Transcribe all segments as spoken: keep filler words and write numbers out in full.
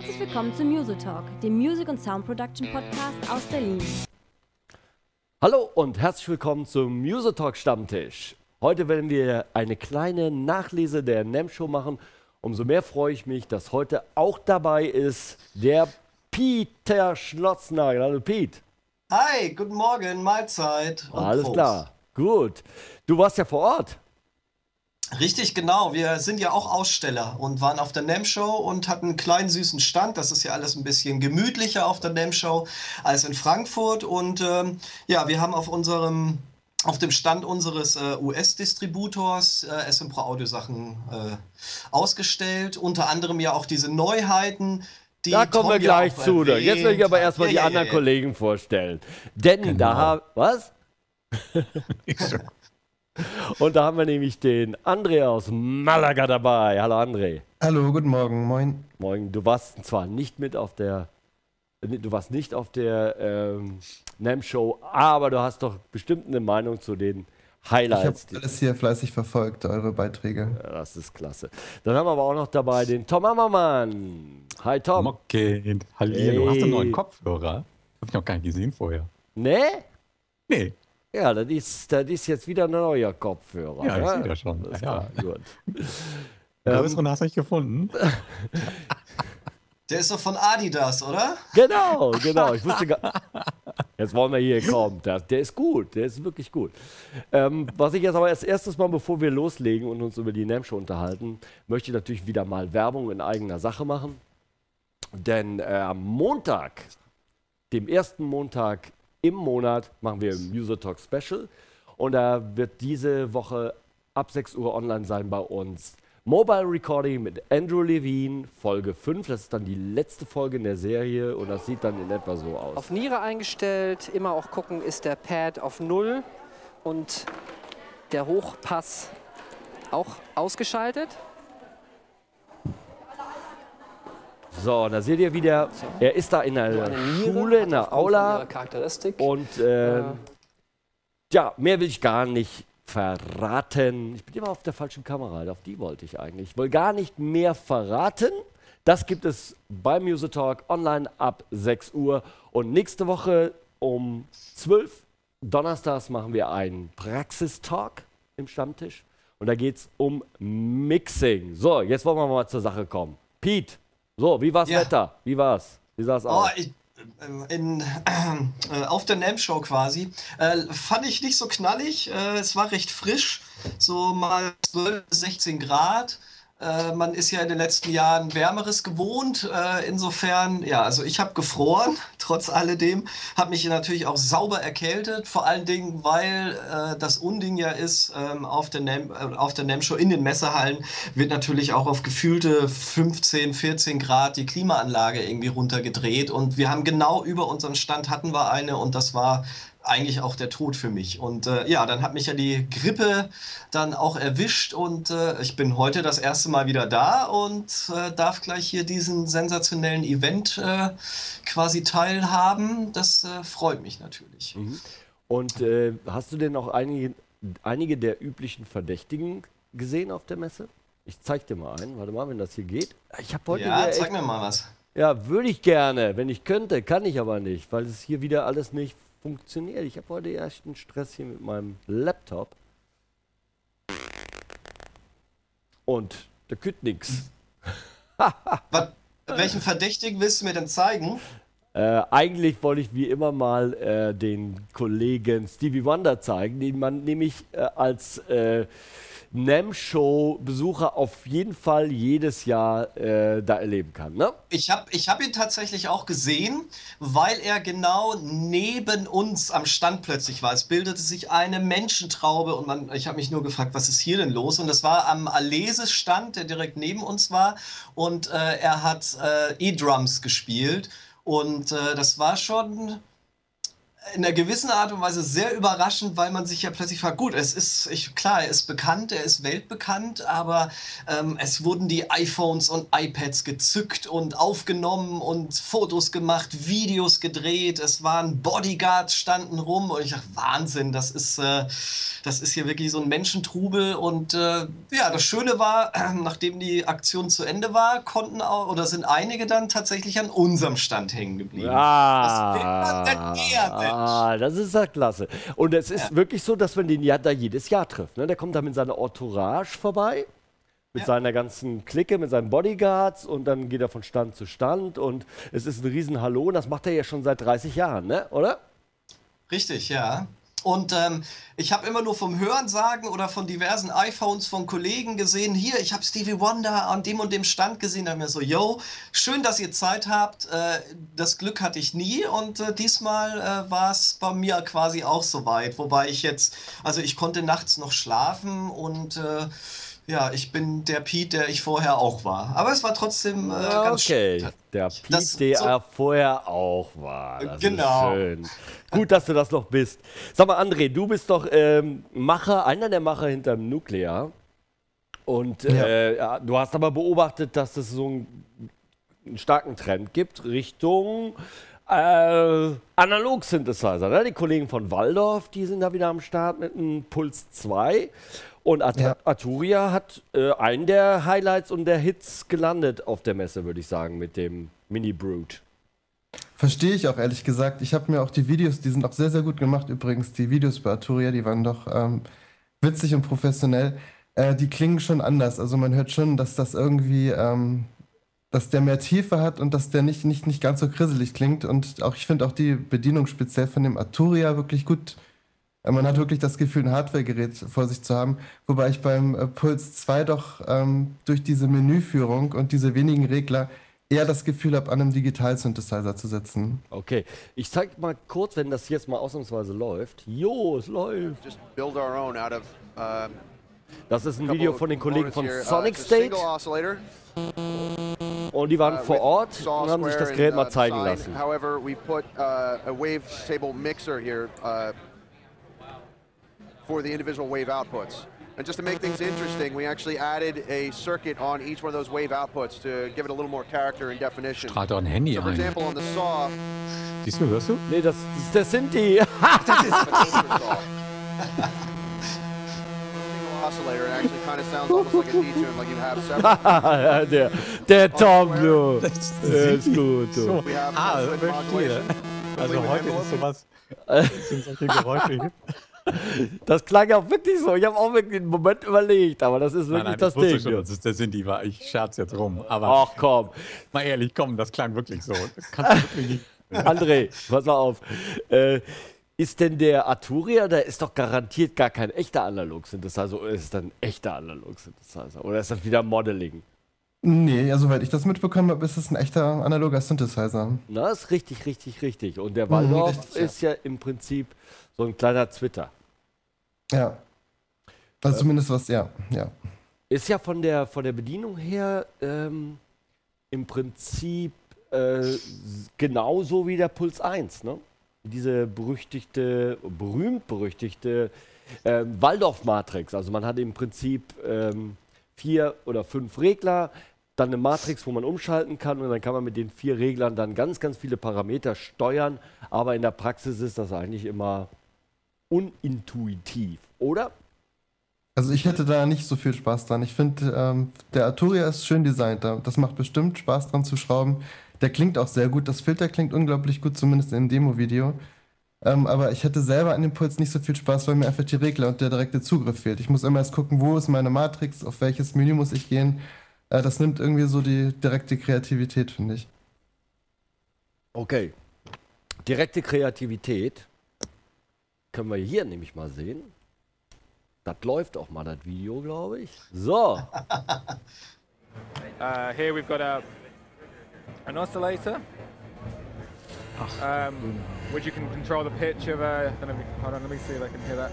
Herzlich willkommen zu Musotalk, dem Music- und Sound-Production-Podcast aus Berlin. Hallo und herzlich willkommen zum Musotalk-Stammtisch. Heute werden wir eine kleine Nachlese der NAMM Show machen. Umso mehr freue ich mich, dass heute auch dabei ist der Peter Schlotznagel. Hallo Pete. Hi, guten Morgen, Mahlzeit. Und alles Prost. Klar, gut. Du warst ja vor Ort. Richtig, genau. Wir sind ja auch Aussteller und waren auf der NAMM Show und hatten einen kleinen süßen Stand. Das ist ja alles ein bisschen gemütlicher auf der NAMM Show als in Frankfurt. Und ähm, ja, wir haben auf unserem, auf dem Stand unseres äh, U S-Distributors äh, S M Pro Audio Sachen äh, ausgestellt. Unter anderem ja auch diese Neuheiten. Die da kommen Tom wir gleich ja zu. Erwähnt. Jetzt will ich aber erstmal ja, die ja, anderen ja, ja. Kollegen vorstellen. Denn genau. da haben... Was? Und da haben wir nämlich den André aus Malaga dabei. Hallo André. Hallo, guten Morgen, moin. Moin, du warst zwar nicht mit auf der, du warst nicht auf der ähm, NAMM Show, aber du hast doch bestimmt eine Meinung zu den Highlights. Ich habe alles hier fleißig verfolgt, eure Beiträge. Ja, das ist klasse. Dann haben wir aber auch noch dabei den Tom Ammermann. Hi Tom. Okay, hallo. Hey. Du hast einen neuen Kopfhörer. Hab ich noch gar nicht gesehen vorher. Nee? Nee. Ja, das ist, das ist jetzt wieder ein neuer Kopfhörer. Ja, ich sehe das schon. Das ja. Gut. Größeren hast du nicht gefunden. Der ist doch von Adidas, oder? Genau, genau. Ich wusste gar... Jetzt wollen wir hier kommen. Der, der ist gut, der ist wirklich gut. Ähm, was ich jetzt aber als erstes mal, bevor wir loslegen und uns über die NAMM Show unterhalten, möchte ich natürlich wieder mal Werbung in eigener Sache machen. Denn äh, am Montag, dem ersten Montag, im Monat machen wir ein Musotalk Special und da wird diese Woche ab sechs Uhr online sein bei uns. Mobile Recording mit Andrew Levine, Folge fünf. Das ist dann die letzte Folge in der Serie und das sieht dann in etwa so aus. Auf Niere eingestellt, immer auch gucken, ist der Pad auf null und der Hochpass auch ausgeschaltet. So, da seht ihr wieder, so. Er ist da in einer Schule, in der Aula und äh, ja. ja, mehr will ich gar nicht verraten. Ich bin immer auf der falschen Kamera, auf die wollte ich eigentlich. Ich will gar nicht mehr verraten. Das gibt es bei Musotalk online ab sechs Uhr und nächste Woche um zwölf Uhr donnerstags machen wir einen Praxistalk im Stammtisch und da geht es um Mixing. So, jetzt wollen wir mal zur Sache kommen. Pete. So, wie war's ja. Wetter? Wie war's? Wie sah's oh, aus? Ich, in, äh, auf der NAMM Show quasi äh, fand ich nicht so knallig. Äh, es war recht frisch, so mal zwölf, sechzehn Grad. Äh, man ist ja in den letzten Jahren Wärmeres gewohnt. Äh, insofern, ja, also ich habe gefroren, trotz alledem. Habe mich natürlich auch sauber erkältet, vor allen Dingen, weil äh, das Unding ja ist, ähm, auf der NAMM, äh, auf der NAMM Show in den Messehallen wird natürlich auch auf gefühlte fünfzehn, vierzehn Grad die Klimaanlage irgendwie runtergedreht. Und wir haben genau über unseren Stand hatten wir eine und das war... eigentlich auch der Tod für mich. Und äh, ja, dann hat mich ja die Grippe dann auch erwischt und äh, ich bin heute das erste Mal wieder da und äh, darf gleich hier diesen sensationellen Event äh, quasi teilhaben. Das äh, freut mich natürlich. Mhm. Und äh, hast du denn auch einige, einige der üblichen Verdächtigen gesehen auf der Messe? Ich zeig dir mal einen. Warte mal, wenn das hier geht. Ich hab heute ja, zeig mir mal was. Ja, würde ich gerne, wenn ich könnte, kann ich aber nicht, weil es hier wieder alles nicht funktioniert. Ich habe heute erst einen Stress hier mit meinem Laptop. Und da kütt nix. Welchen Verdächtigen willst du mir denn zeigen? Äh, eigentlich wollte ich wie immer mal äh, den Kollegen Stevie Wonder zeigen, den man nämlich äh, als äh, NAMM-Show-Besucher auf jeden Fall jedes Jahr äh, da erleben kann. Ne? Ich habe ich hab ihn tatsächlich auch gesehen, weil er genau neben uns am Stand plötzlich war. Es bildete sich eine Menschentraube und man, ich habe mich nur gefragt, was ist hier denn los? Und das war am Alesis-Stand, der direkt neben uns war und äh, er hat äh, E-Drums gespielt und äh, das war schon... in einer gewissen Art und Weise sehr überraschend, weil man sich ja plötzlich fragt, gut, es ist, ich, klar, er ist bekannt, er ist weltbekannt, aber ähm, es wurden die iPhones und iPads gezückt und aufgenommen und Fotos gemacht, Videos gedreht, es waren Bodyguards standen rum und ich dachte, Wahnsinn, das ist, äh, das ist hier wirklich so ein Menschentrubel und äh, ja, das Schöne war, äh, nachdem die Aktion zu Ende war, konnten auch, oder sind einige dann tatsächlich an unserem Stand hängen geblieben. Ah, das will man denn eher, Mensch. Ah, das ist ja klasse. Und es ist ja wirklich so, dass man den ja da jedes Jahr trifft. Ne? Der kommt da mit seiner Entourage vorbei, mit ja. seiner ganzen Clique, mit seinen Bodyguards und dann geht er von Stand zu Stand und es ist ein Riesen-Hallo und das macht er ja schon seit dreißig Jahren, ne? Oder? Richtig, ja. Und ähm, ich habe immer nur vom Hören sagen oder von diversen iPhones von Kollegen gesehen, hier, ich habe Stevie Wonder an dem und dem Stand gesehen, da haben wir so, yo, schön, dass ihr Zeit habt, äh, das Glück hatte ich nie und äh, diesmal äh, war es bei mir quasi auch soweit, wobei ich jetzt, also ich konnte nachts noch schlafen und äh, ja, ich bin der Pete, der ich vorher auch war. Aber es war trotzdem äh, ganz okay. schön. Der Pete, das, der so er vorher auch war. Das genau. Ist schön. Gut, dass du das noch bist. Sag mal, André, du bist doch ähm, Macher, einer der Macher hinterm Nuklear. Und äh, ja. du hast aber beobachtet, dass es so einen, einen starken Trend gibt Richtung äh, Analog-Synthesizer. Ne? Die Kollegen von Waldorf, die sind da wieder am Start mit einem Puls zwei. Und At ja. Arturia hat äh, einen der Highlights und der Hits gelandet auf der Messe, würde ich sagen, mit dem Mini-Brute. Verstehe ich auch, ehrlich gesagt. Ich habe mir auch die Videos, die sind auch sehr, sehr gut gemacht übrigens, die Videos bei Arturia, die waren doch ähm, witzig und professionell. Äh, die klingen schon anders, also man hört schon, dass das irgendwie, ähm, dass der mehr Tiefe hat und dass der nicht, nicht, nicht ganz so grisselig klingt. Und auch ich finde auch die Bedienung speziell von dem Arturia wirklich gut. Man hat wirklich das Gefühl, ein Hardware-Gerät vor sich zu haben, wobei ich beim äh, Puls zwei doch ähm, durch diese Menüführung und diese wenigen Regler eher das Gefühl habe, an einem Digital-Synthesizer zu sitzen. Okay, ich zeig mal kurz, wenn das jetzt mal ausnahmsweise läuft. Jo, es läuft! Das ist ein Video von den Kollegen von Sonic State. Und die waren vor Ort und haben sich das Gerät mal zeigen lassen. For the individual wave outputs. And just to make things interesting, we actually added a circuit on each one of those wave outputs to give it a little more character and definition. Gerade ein Handy so, for example, on the saw. Siehst du, hörst du? Nee, das, das sind die. Das ist oscillator actually kind of sounds almost like a D tune, like you have several. der der Tom, du. Das ist gut, du. Ah, verstehe. Also heute ist sowas, sind solche Geräusche. Das klang ja auch wirklich so. Ich habe auch wirklich einen Moment überlegt, aber das ist wirklich nein, nein, das, das Ding. Schon, das ist der Sinti, war. Ich scherze jetzt rum. Aber ach komm. Mal ehrlich, komm, das klang wirklich so. Kannst du wirklich nicht. André, pass mal auf. Äh, ist denn der Arturia, da ist doch garantiert gar kein echter Analog-Synthesizer oder ist es dann ein echter Analog-Synthesizer? Oder ist das wieder Modeling? Nee, ja, soweit ich das mitbekommen habe, ist es ein echter analoger Synthesizer. Na, ist richtig, richtig, richtig. Und der Waldorf hm, richtig, ist ja, ja im Prinzip so ein kleiner Twitter. Ja, also äh, zumindest was, ja, ja. Ist ja von der, von der Bedienung her ähm, im Prinzip äh, genauso wie der Puls eins, ne? Diese berüchtigte, berühmt-berüchtigte äh, Waldorf-Matrix. Also man hat im Prinzip ähm, vier oder fünf Regler, dann eine Matrix, wo man umschalten kann und dann kann man mit den vier Reglern dann ganz, ganz viele Parameter steuern. Aber in der Praxis ist das eigentlich immer unintuitiv, oder? Also ich hätte da nicht so viel Spaß dran. Ich finde, ähm, der Arturia ist schön designt. Das macht bestimmt Spaß dran zu schrauben. Der klingt auch sehr gut. Das Filter klingt unglaublich gut, zumindest im Demo-Video. Ähm, aber ich hätte selber an dem Puls nicht so viel Spaß, weil mir einfach die Regler und der direkte Zugriff fehlt. Ich muss immer erst gucken, wo ist meine Matrix, auf welches Menü muss ich gehen. Äh, das nimmt irgendwie so die direkte Kreativität, finde ich. Okay. Direkte Kreativität. Können wir hier nämlich mal sehen. Das läuft auch mal, das Video, glaube ich. So. uh, here we've got a, an oscillator, um, which you can control the pitch of a, hold on, let me see if I can hear that.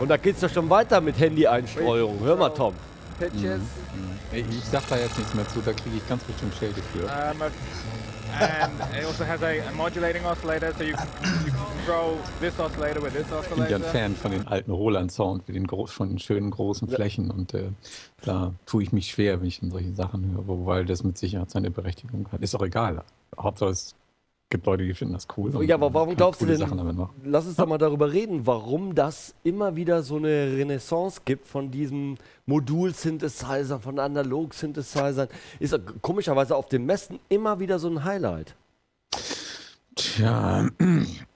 Und da geht's ja schon weiter mit Handy-Einstreuung. Hör mal, Tom. Pitches. Mm-hmm. Ey, ich sag da jetzt nichts mehr zu, da kriege ich ganz bestimmt Schelte für. Um, and it also has a modulating oscillator, so you can, you can control this oscillator with this oscillator. Ich bin ja ein Fan von den alten Roland-Sound, mit den groß, von den schönen großen Flächen und äh, da tue ich mich schwer, wenn ich in solche Sachen höre, weil das mit Sicherheit seine Berechtigung hat. Ist auch egal, Hauptsache es gibt Leute, die finden das cool. Ja, aber warum glaubst du denn, lass uns doch mal darüber reden, warum das immer wieder so eine Renaissance gibt von diesem Modul-Synthesizer, von Analog-Synthesizern. Ist komischerweise auf den Messen immer wieder so ein Highlight. Tja,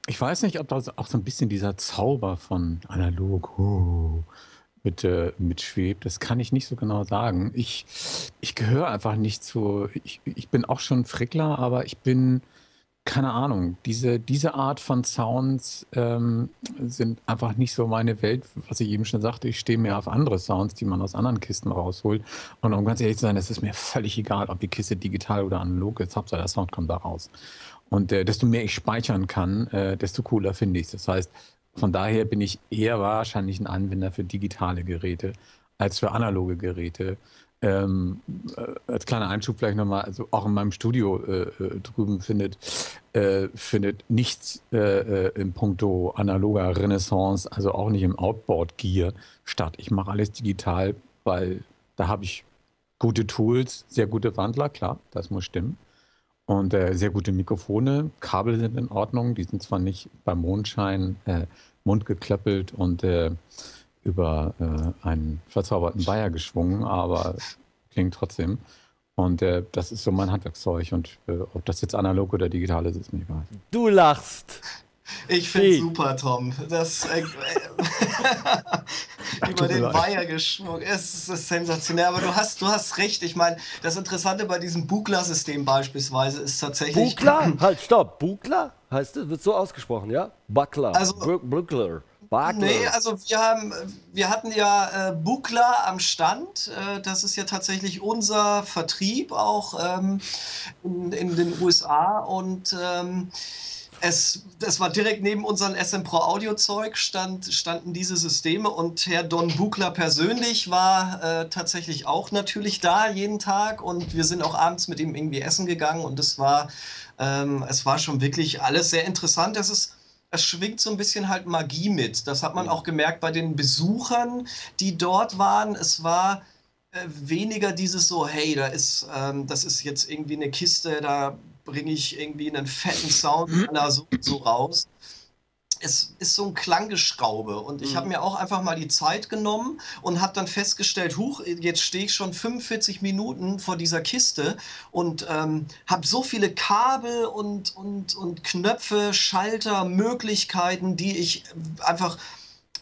ich weiß nicht, ob das auch so ein bisschen dieser Zauber von Analog oh, mit, äh, mitschwebt. Das kann ich nicht so genau sagen. Ich, ich gehöre einfach nicht zu... Ich, ich bin auch schon Frickler, aber ich bin... Keine Ahnung, diese, diese Art von Sounds ähm, sind einfach nicht so meine Welt, was ich eben schon sagte. Ich stehe mehr auf andere Sounds, die man aus anderen Kisten rausholt. Und um ganz ehrlich zu sein, es ist mir völlig egal, ob die Kiste digital oder analog ist. Hauptsache, der Sound kommt da raus. Und äh, desto mehr ich speichern kann, äh, desto cooler finde ich es. Das heißt, von daher bin ich eher wahrscheinlich ein Anwender für digitale Geräte als für analoge Geräte. Ähm, äh, als kleiner Einschub vielleicht nochmal, also auch in meinem Studio äh, äh, drüben findet, äh, findet nichts äh, äh, im Punkto analoger Renaissance, also auch nicht im Outboard-Gear statt. Ich mache alles digital, weil da habe ich gute Tools, sehr gute Wandler, klar, das muss stimmen. Und äh, sehr gute Mikrofone, Kabel sind in Ordnung, die sind zwar nicht beim Mondschein äh, mundgeklöppelt und äh, über äh, einen verzauberten Bayer geschwungen, aber klingt trotzdem. Und äh, das ist so mein Handwerkszeug. Und äh, ob das jetzt analog oder digital ist, ist mir egal. Du lachst! Ich find's super, Tom. Das, äh, über den Weiher geschwungen. Es ist, ist sensationell, aber du hast, du hast recht. Ich meine, das Interessante bei diesem Buchla-System beispielsweise ist tatsächlich... Buchla? Halt, stopp. Buchla heißt es, wird so ausgesprochen, ja? Buchla. Also, Buchla. Wagner. Nee, also wir haben, wir hatten ja äh, Buchla am Stand. Äh, das ist ja tatsächlich unser Vertrieb auch ähm, in, in den U S A und ähm, es, das war direkt neben unseren S M Pro Audio Zeug stand, standen diese Systeme und Herr Don Buchla persönlich war äh, tatsächlich auch natürlich da jeden Tag und wir sind auch abends mit ihm irgendwie essen gegangen und es war, ähm, es war schon wirklich alles sehr interessant. Das ist Es schwingt so ein bisschen halt Magie mit. Das hat man auch gemerkt bei den Besuchern, die dort waren. Es war äh, weniger dieses so, hey, da ist, ähm, das ist jetzt irgendwie eine Kiste, da bringe ich irgendwie einen fetten Sound da so, so raus. Es ist so ein Klanggeschraube und ich habe mir auch einfach mal die Zeit genommen und habe dann festgestellt, huch, jetzt stehe ich schon fünfundvierzig Minuten vor dieser Kiste und ähm, habe so viele Kabel und, und, und Knöpfe, Schalter, Möglichkeiten, die ich einfach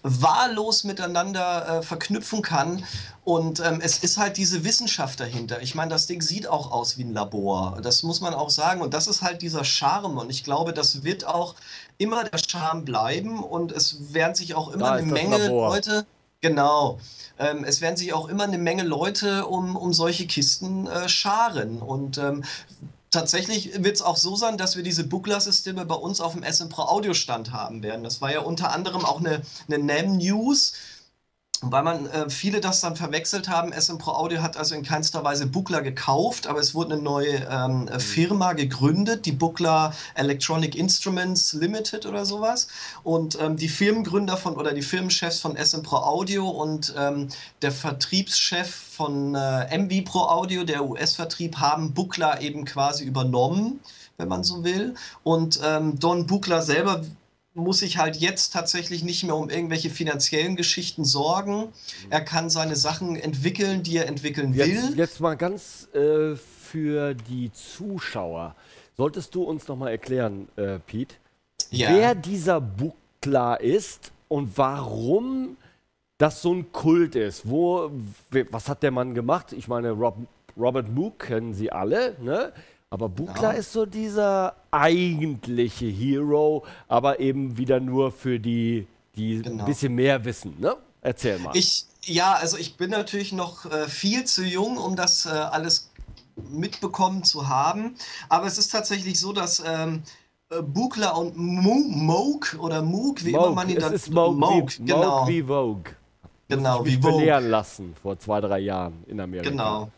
wahllos miteinander äh, verknüpfen kann und ähm, es ist halt diese Wissenschaft dahinter. Ich meine, das Ding sieht auch aus wie ein Labor, das muss man auch sagen und das ist halt dieser Charme und ich glaube, das wird auch immer der Charme bleiben und es werden sich auch immer eine Menge Leute... Genau. Ähm, es werden sich auch immer eine Menge Leute um, um solche Kisten äh, scharen und ähm, tatsächlich wird es auch so sein, dass wir diese Buchla-Systeme bei uns auf dem S M Pro Audio Stand haben werden. Das war ja unter anderem auch eine, eine NAMM News, weil man äh, viele das dann verwechselt haben. S M Pro Audio hat also in keinster Weise Buchla gekauft, aber es wurde eine neue ähm, Firma gegründet, die Buchla Electronic Instruments Limited oder sowas. Und ähm, die Firmengründer von oder die Firmenchefs von S M Pro Audio und ähm, der Vertriebschef von äh, M V Pro Audio, der U S-Vertrieb, haben Buchla eben quasi übernommen, wenn man so will. Und ähm, Don Buchla selber muss ich halt jetzt tatsächlich nicht mehr um irgendwelche finanziellen Geschichten sorgen. Er kann seine Sachen entwickeln, die er entwickeln will. Jetzt, jetzt mal ganz äh, für die Zuschauer. Solltest du uns noch mal erklären, äh, Pete, ja. wer dieser Buchla ist und warum das so ein Kult ist? Wo, was hat der Mann gemacht? Ich meine, Rob, Robert Moog kennen Sie alle, ne? Aber Buchla ja. ist so dieser eigentliche Hero, aber eben wieder nur für die, die genau. ein bisschen mehr wissen, ne? Erzähl mal. Ich, ja, also ich bin natürlich noch äh, viel zu jung, um das äh, alles mitbekommen zu haben. Aber es ist tatsächlich so, dass ähm, Buchla und Moog, oder Moog, wie Moog, immer man ihn dann... Es ist Moog, Moog, wie, genau. Moog wie Vogue. Genau, wie belehren lassen vor zwei, drei Jahren in Amerika. Genau.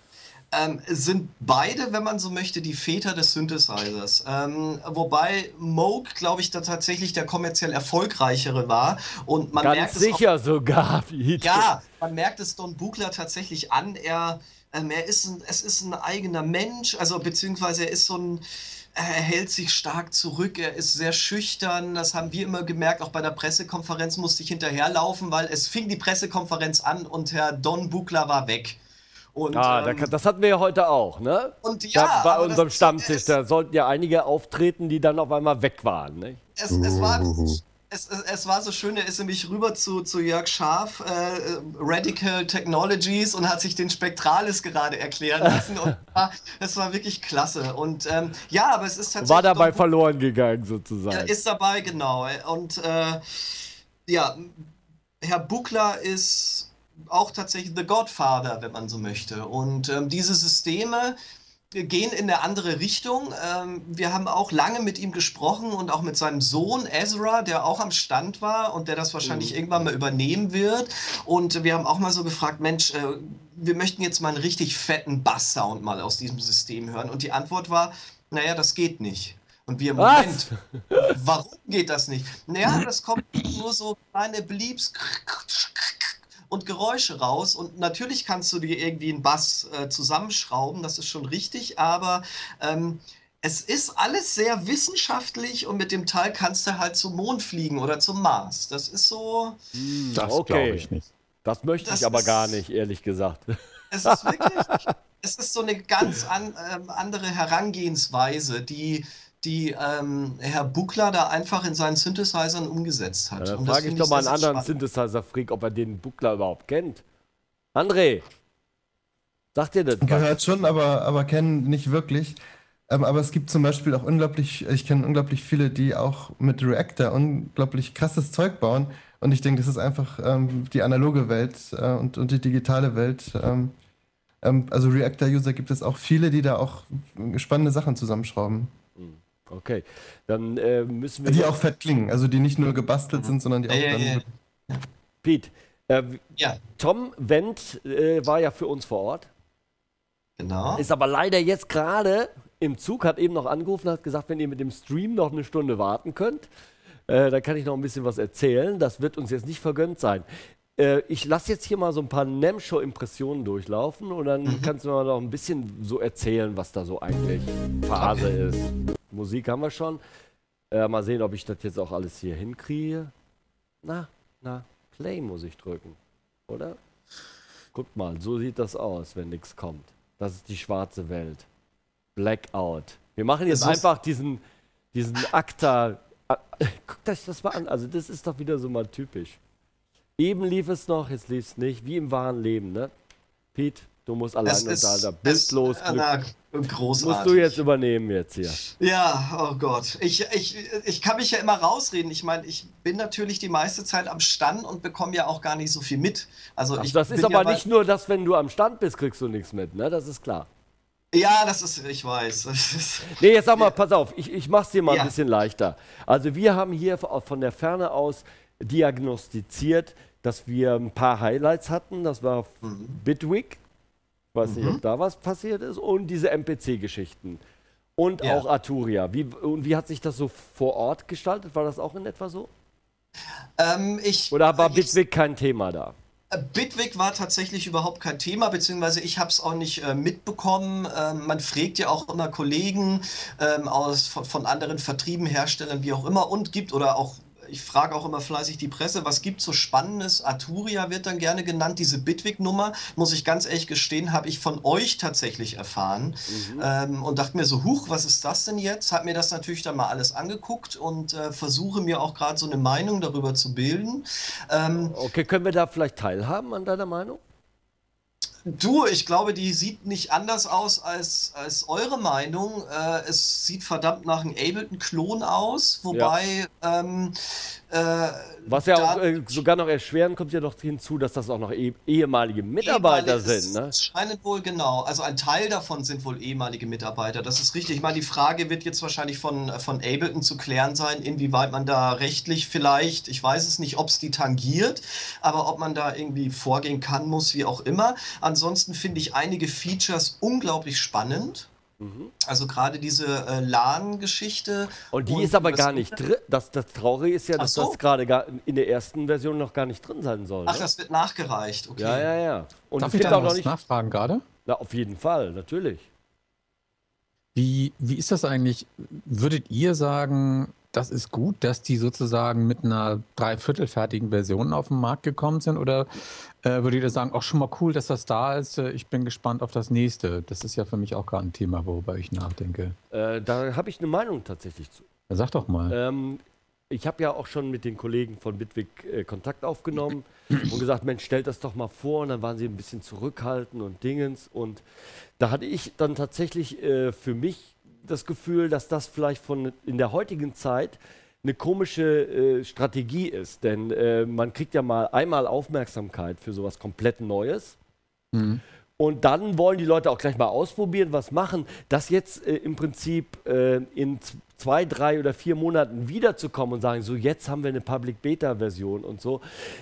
Ähm, sind beide, wenn man so möchte, die Väter des Synthesizers. Ähm, wobei Moog, glaube ich, da tatsächlich der kommerziell erfolgreichere war. Und man Ganz merkt sicher es auch, sogar. Peter. Ja, man merkt es Don Buchla tatsächlich an. Er, ähm, er ist ein, es ist ein eigener Mensch, also beziehungsweise er ist so ein. Er hält sich stark zurück, er ist sehr schüchtern, das haben wir immer gemerkt, auch bei der Pressekonferenz musste ich hinterherlaufen, weil es fing die Pressekonferenz an und Herr Don Buchla war weg. Und, ah, ähm, das hatten wir ja heute auch, ne? Und ja, da, bei unserem Stammtisch, ist, da sollten ja einige auftreten, die dann auf einmal weg waren, ne? Es, es war... Es, es, es war so schön, er ist nämlich rüber zu, zu Jörg Scharf, äh, Radical Technologies, und hat sich den Spektralis gerade erklären lassen. Und war, das war wirklich klasse. Und ähm, ja, aber es ist tatsächlich... War dabei verloren gegangen, sozusagen. Er ist dabei, genau. Und äh, ja, Herr Buchla ist auch tatsächlich The Godfather, wenn man so möchte. Und ähm, diese Systeme... Wir gehen in eine andere Richtung. Wir haben auch lange mit ihm gesprochen und auch mit seinem Sohn Ezra, der auch am Stand war und der das wahrscheinlich irgendwann mal übernehmen wird. Und wir haben auch mal so gefragt, Mensch, wir möchten jetzt mal einen richtig fetten Bass-Sound mal aus diesem System hören. Und die Antwort war, naja, das geht nicht. Und wir im Moment, was? Warum geht das nicht? Naja, das kommt nur so kleine Bleeps und Geräusche raus, und natürlich kannst du dir irgendwie einen Bass äh, zusammenschrauben, das ist schon richtig, aber ähm, es ist alles sehr wissenschaftlich, und mit dem Teil kannst du halt zum Mond fliegen oder zum Mars. Das ist so... Das okay. glaube ich nicht. Das möchte das ich aber ist, gar nicht, ehrlich gesagt. Es ist wirklich... es ist so eine ganz an, ähm, andere Herangehensweise, die... die ähm, Herr Buchla da einfach in seinen Synthesizern umgesetzt hat. Ja, dann frage ich doch mal einen anderen Synthesizer-Freak, ob er den Buchla überhaupt kennt. André, sagt ihr das? Gehört schon, aber, aber kennen nicht wirklich. Ähm, aber es gibt zum Beispiel auch unglaublich, ich kenne unglaublich viele, die auch mit Reactor unglaublich krasses Zeug bauen. Und ich denke, das ist einfach ähm, die analoge Welt äh, und, und die digitale Welt. Ähm, ähm, also Reactor-User gibt es auch viele, die da auch spannende Sachen zusammenschrauben. Okay, dann äh, müssen wir... Die auch fett klingen, also die nicht nur gebastelt sind, sondern die auch... Ja, dann ja, ja. Pete, äh, ja. Tom Wendt äh, war ja für uns vor Ort. Genau. Ist aber leider jetzt gerade im Zug, hat eben noch angerufen, hat gesagt, wenn ihr mit dem Stream noch eine Stunde warten könnt, äh, dann kann ich noch ein bisschen was erzählen. Das wird uns jetzt nicht vergönnt sein. Äh, ich lasse jetzt hier mal so ein paar NAMM-Show-Impressionen durchlaufen, und dann mhm. kannst du mal noch ein bisschen so erzählen, was da so eigentlich Phase okay. ist. Musik haben wir schon. Äh, mal sehen, ob ich das jetzt auch alles hier hinkriege. Na, na, Play muss ich drücken, oder? Guckt mal, so sieht das aus, wenn nichts kommt. Das ist die schwarze Welt. Blackout. Wir machen jetzt einfach diesen, diesen Akta. Guckt euch das mal an. Also das ist doch wieder so mal typisch. Eben lief es noch, jetzt lief es nicht. Wie im wahren Leben, ne? Pete? Du musst alleine da, da bildlos großartig. Musst du jetzt übernehmen jetzt hier. Ja, oh Gott. Ich, ich, ich kann mich ja immer rausreden. Ich meine, ich bin natürlich die meiste Zeit am Stand und bekomme ja auch gar nicht so viel mit. Also Ach, ich das ist aber ja nicht nur das, wenn du am Stand bist, kriegst du nichts mit, ne? Das ist klar. Ja, das ist, ich weiß. Das ist nee, jetzt sag mal, pass auf, ich, ich mach's dir mal ja. ein bisschen leichter. Also wir haben hier von der Ferne aus diagnostiziert, dass wir ein paar Highlights hatten. Das war mhm. Bitwig. Ich weiß nicht, mhm. ob da was passiert ist. Und diese M P C-Geschichten. Und ja. auch Arturia. Wie, und wie hat sich das so vor Ort gestaltet? War das auch in etwa so? Ähm, ich, Oder war ich, Bitwig kein Thema da? Bitwig war tatsächlich überhaupt kein Thema, beziehungsweise ich habe es auch nicht äh, mitbekommen. Ähm, man fragt ja auch immer Kollegen ähm, aus, von, von anderen Vertrieben, Herstellern, wie auch immer, und gibt oder auch ich frage auch immer fleißig die Presse, was gibt es so Spannendes? Arturia wird dann gerne genannt. Diese Bitwig-Nummer, muss ich ganz ehrlich gestehen, habe ich von euch tatsächlich erfahren. Mhm. Ähm, und dachte mir so, huch, was ist das denn jetzt? Habe mir das natürlich dann mal alles angeguckt und äh, versuche mir auch gerade so eine Meinung darüber zu bilden. Ähm, okay, können wir da vielleicht teilhaben an deiner Meinung? Du, ich glaube, die sieht nicht anders aus als, als eure Meinung. Äh, es sieht verdammt nach einem Ableton-Klon aus, wobei... Ja. Ähm, äh, Was ja auch äh, sogar noch erschweren, kommt ja noch hinzu, dass das auch noch eh, ehemalige Mitarbeiter ehemalige sind. Ne? Es scheint wohl, genau. Also ein Teil davon sind wohl ehemalige Mitarbeiter, das ist richtig. Ich meine, die Frage wird jetzt wahrscheinlich von, von Ableton zu klären sein, inwieweit man da rechtlich vielleicht, ich weiß es nicht, ob es die tangiert, aber ob man da irgendwie vorgehen kann, muss, wie auch immer. Ansonsten finde ich einige Features unglaublich spannend. Mhm. Also gerade diese äh, LAN-Geschichte. Und die und ist aber gar nicht drin. Das, das Traurige ist ja, dass so. das gerade in der ersten Version noch gar nicht drin sein soll. Ach, ne? Das wird nachgereicht. Okay. Ja, ja, ja. Und darf ich da noch was nachfragen gerade? Na, auf jeden Fall, natürlich. Wie, wie ist das eigentlich? Würdet ihr sagen, das ist gut, dass die sozusagen mit einer dreiviertelfertigen Version auf den Markt gekommen sind? Oder äh, würdet ihr sagen, auch schon mal cool, dass das da ist? Ich bin gespannt auf das nächste. Das ist ja für mich auch gerade ein Thema, worüber ich nachdenke. Äh, da habe ich eine Meinung tatsächlich zu. Ja, sag doch mal. Ähm, ich habe ja auch schon mit den Kollegen von Bitwig äh, Kontakt aufgenommen und gesagt, Mensch, stellt das doch mal vor. Und dann waren sie ein bisschen zurückhaltend und Dingens. Und da hatte ich dann tatsächlich äh, für mich das Gefühl, dass das vielleicht von in der heutigen Zeit eine komische äh, Strategie ist, denn äh, man kriegt ja mal einmal Aufmerksamkeit für sowas komplett Neues, mhm, und dann wollen die Leute auch gleich mal ausprobieren, was machen, das jetzt äh, im Prinzip äh, in zwei, drei oder vier Monaten wiederzukommen und sagen, so jetzt haben wir eine Public-Beta-Version und so,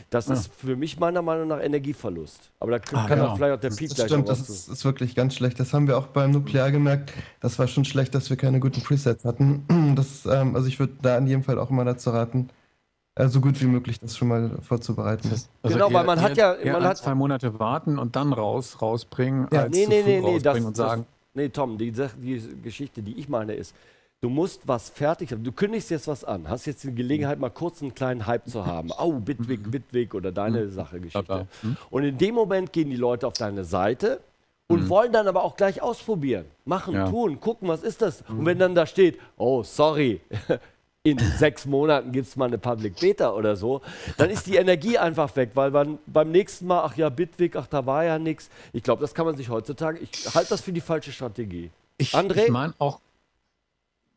das ja. ist für mich meiner Meinung nach Energieverlust. Aber da ah, kann genau. auch vielleicht auch der Piep gleich stimmt, das ist, ist wirklich ganz schlecht. Das haben wir auch beim Nuklear gemerkt. Das war schon schlecht, dass wir keine guten Presets hatten. Das, ähm, also ich würde da in jedem Fall auch immer dazu raten, so also gut wie möglich das schon mal vorzubereiten. Das, also genau, eher, weil man hat ja... Man ein, hat zwei Monate warten und dann raus, rausbringen, ja, als nee, nee, nee, rausbringen das, und sagen... Das, nee, Tom, die, die Geschichte, die ich meine, ist, du musst was fertig haben. Du kündigst jetzt was an. Hast jetzt die Gelegenheit, mal kurz einen kleinen Hype zu haben. Au, Bitwig, Bitwig oder deine Sache, Geschichte. Und in dem Moment gehen die Leute auf deine Seite und mhm. wollen dann aber auch gleich ausprobieren. Machen, ja. tun, gucken, was ist das? Mhm. Und wenn dann da steht, oh, sorry, in sechs Monaten gibt es mal eine Public Beta oder so, dann ist die Energie einfach weg, weil man beim nächsten Mal, ach ja, Bitwig, ach, da war ja nichts. Ich glaube, das kann man sich heutzutage, ich halte das für die falsche Strategie. Ich, André? Ich meine auch,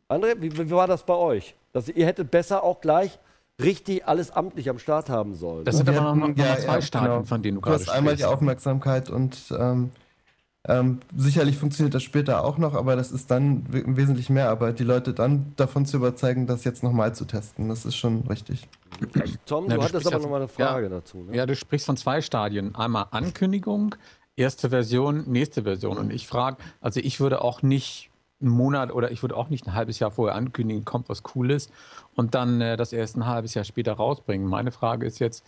André, wie, wie war das bei euch? Dass ihr hättet besser auch gleich richtig alles amtlich am Start haben sollen. Das sind aber noch, noch ja, zwei ja, Staaten, genau. von denen du, du gerade hast sprichst. Einmal die Aufmerksamkeit und ähm, ähm, sicherlich funktioniert das später auch noch, aber das ist dann wesentlich mehr Arbeit, die Leute dann davon zu überzeugen, das jetzt nochmal zu testen. Das ist schon richtig. Tom, ja, du, du hattest aber nochmal eine Frage ja, dazu. Ne? Ja, du sprichst von zwei Stadien. Einmal Ankündigung, erste Version, nächste Version. Und ich frage, also ich würde auch nicht... einen Monat oder ich würde auch nicht ein halbes Jahr vorher ankündigen, kommt was Cooles und dann äh, das erst ein halbes Jahr später rausbringen. Meine Frage ist jetzt,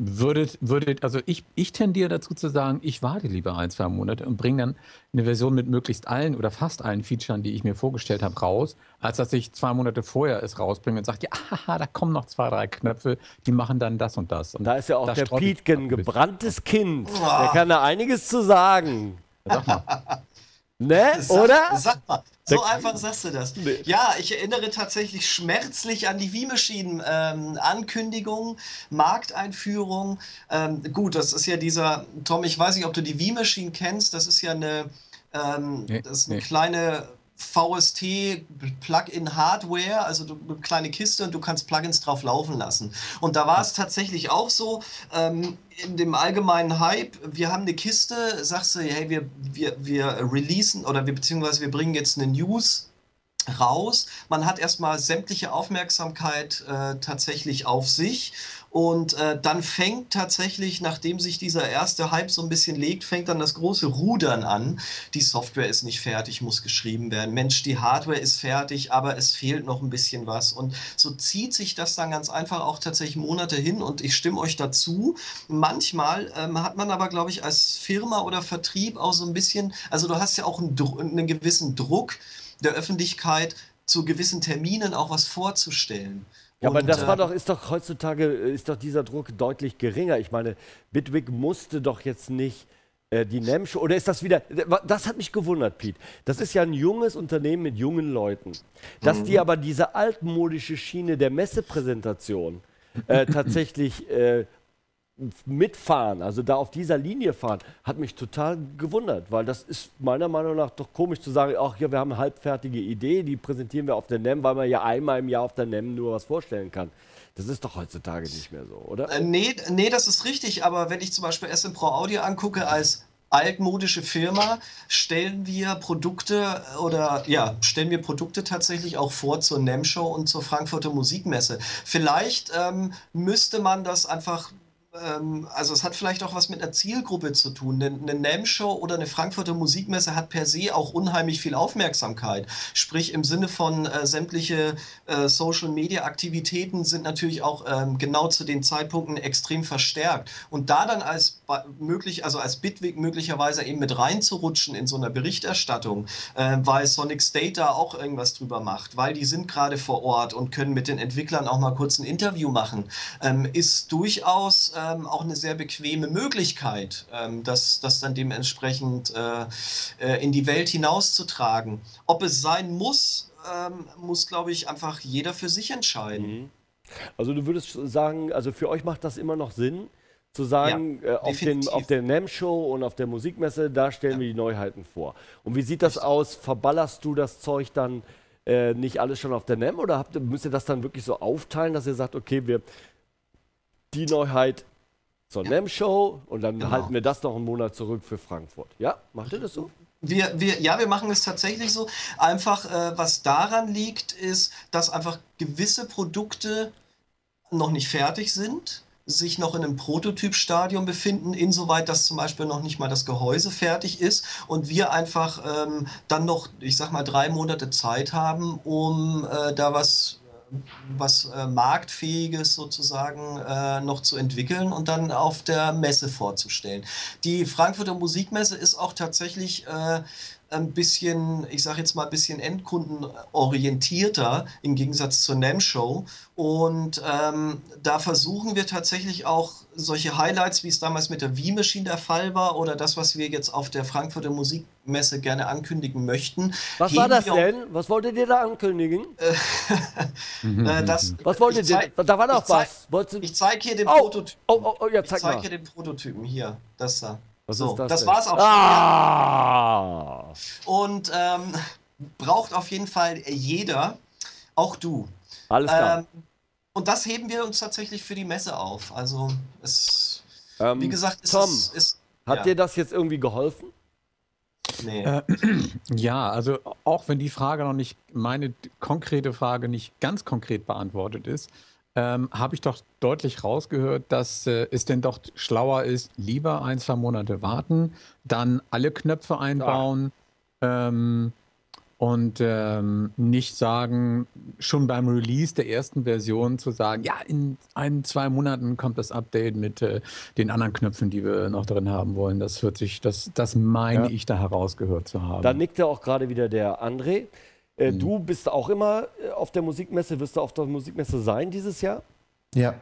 würdet, würdet also ich, ich tendiere dazu zu sagen, ich warte lieber ein, zwei Monate und bringe dann eine Version mit möglichst allen oder fast allen Features, die ich mir vorgestellt habe, raus, als dass ich zwei Monate vorher es rausbringe und sage, ja, aha, da kommen noch zwei, drei Knöpfe, die machen dann das und das. Und da ist ja auch der Piet ein gebranntes Kind. Boah. Der kann da einiges zu sagen. Sag mal. Ne, sag, oder? Sag mal, so einfach sagst du das. Nee. Ja, ich erinnere tatsächlich schmerzlich an die V-Machine-Ankündigung, ähm, Markteinführung. Ähm, gut, das ist ja dieser, Tom, ich weiß nicht, ob du die V-Machine kennst, das ist ja eine, ähm, nee, das ist eine nee. kleine V S T-Plugin-Hardware, also du, eine kleine Kiste und du kannst Plugins drauf laufen lassen. Und da war es tatsächlich auch so, ähm, in dem allgemeinen Hype, wir haben eine Kiste, sagst du, hey, wir, wir, wir releasen oder wir beziehungsweise wir bringen jetzt eine News raus. Man hat erstmal sämtliche Aufmerksamkeit äh, tatsächlich auf sich und äh, dann fängt tatsächlich, nachdem sich dieser erste Hype so ein bisschen legt, fängt dann das große Rudern an. Die Software ist nicht fertig, muss geschrieben werden. Mensch, die Hardware ist fertig, aber es fehlt noch ein bisschen was. Und so zieht sich das dann ganz einfach auch tatsächlich Monate hin und ich stimme euch dazu. Manchmal ähm, hat man aber, glaube ich, als Firma oder Vertrieb auch so ein bisschen, also du hast ja auch einen, einen gewissen Druck der Öffentlichkeit, zu gewissen Terminen auch was vorzustellen. Ja, und aber das war doch, ist doch heutzutage, ist doch dieser Druck deutlich geringer. Ich meine, Bitwig musste doch jetzt nicht äh, die NAMM Show, oder ist das wieder, das hat mich gewundert, Piet. Das ist ja ein junges Unternehmen mit jungen Leuten. Dass mhm. die aber diese altmodische Schiene der Messepräsentation äh, tatsächlich äh, mitfahren, also da auf dieser Linie fahren, hat mich total gewundert, weil das ist meiner Meinung nach doch komisch zu sagen, ach ja, wir haben eine halbfertige Idee, die präsentieren wir auf der NAMM, weil man ja einmal im Jahr auf der NAMM nur was vorstellen kann. Das ist doch heutzutage nicht mehr so, oder? Äh, nee, nee, das ist richtig, aber wenn ich zum Beispiel S M Pro Audio angucke, als altmodische Firma, stellen wir Produkte oder ja, stellen wir Produkte tatsächlich auch vor zur NAMM Show und zur Frankfurter Musikmesse. Vielleicht ähm, müsste man das einfach, ähm, also es hat vielleicht auch was mit einer Zielgruppe zu tun, denn eine NAMM Show oder eine Frankfurter Musikmesse hat per se auch unheimlich viel Aufmerksamkeit. Sprich im Sinne von äh, sämtliche äh, Social Media Aktivitäten sind natürlich auch ähm, genau zu den Zeitpunkten extrem verstärkt. Und da dann als möglich, also als Bitwig möglicherweise eben mit reinzurutschen in so einer Berichterstattung, äh, weil Sonic State da auch irgendwas drüber macht, weil die sind gerade vor Ort und können mit den Entwicklern auch mal kurz ein Interview machen, ähm, ist durchaus ähm, auch eine sehr bequeme Möglichkeit, ähm, das, das dann dementsprechend äh, in die Welt hinauszutragen. Ob es sein muss, ähm, muss, glaube ich, einfach jeder für sich entscheiden. Mhm. Also du würdest sagen, also für euch macht das immer noch Sinn, zu sagen, ja, äh, auf, den, auf der NAMM-Show und auf der Musikmesse, da stellen ja. wir die Neuheiten vor. Und wie sieht das Richtig. aus? Verballerst du das Zeug dann äh, nicht alles schon auf der NAMM? Oder habt, müsst ihr das dann wirklich so aufteilen, dass ihr sagt, okay, wir die Neuheit zur ja. NAMM-Show und dann genau. halten wir das noch einen Monat zurück für Frankfurt. Ja, macht ihr das so? Wir, wir, ja, wir machen es tatsächlich so. Einfach, äh, was daran liegt, ist, dass einfach gewisse Produkte noch nicht fertig sind, sich noch in einem Prototypstadium befinden, insoweit, dass zum Beispiel noch nicht mal das Gehäuse fertig ist und wir einfach ähm, dann noch, ich sag mal, drei Monate Zeit haben, um äh, da was, was äh, Marktfähiges sozusagen äh, noch zu entwickeln und dann auf der Messe vorzustellen. Die Frankfurter Musikmesse ist auch tatsächlich äh, ein bisschen, ich sage jetzt mal, ein bisschen endkundenorientierter im Gegensatz zur NAMM Show. Und ähm, da versuchen wir tatsächlich auch solche Highlights, wie es damals mit der V-Machine der Fall war oder das, was wir jetzt auf der Frankfurter Musikmesse gerne ankündigen möchten. Was war das denn? Was wolltet ihr da ankündigen? äh, das, was wolltet ihr? Da war noch was. Ich zeige hier den Prototypen. Oh, oh, oh, ja, zeig ich zeige hier den Prototypen. Hier, das da. Was so, ist das das denn? War's auch schon. Ah. Und ähm, braucht auf jeden Fall jeder, auch du. Alles klar. Ähm, und das heben wir uns tatsächlich für die Messe auf. Also, es, ähm, wie gesagt, es Tom, ist, ist, hat ja. dir das jetzt irgendwie geholfen? Nee. Äh, ja, also auch wenn die Frage noch nicht, meine konkrete Frage nicht ganz konkret beantwortet ist, Ähm, habe ich doch deutlich rausgehört, dass äh, es denn doch schlauer ist, lieber ein, zwei Monate warten, dann alle Knöpfe einbauen ähm, und ähm, nicht sagen, schon beim Release der ersten Version zu sagen, ja, in ein, zwei Monaten kommt das Update mit äh, den anderen Knöpfen, die wir noch drin haben wollen. Das hört sich, das, das meine ja. ich da herausgehört zu haben. Da nickt ja auch gerade wieder der André. Du bist auch immer auf der Musikmesse, wirst du auf der Musikmesse sein dieses Jahr? Ja.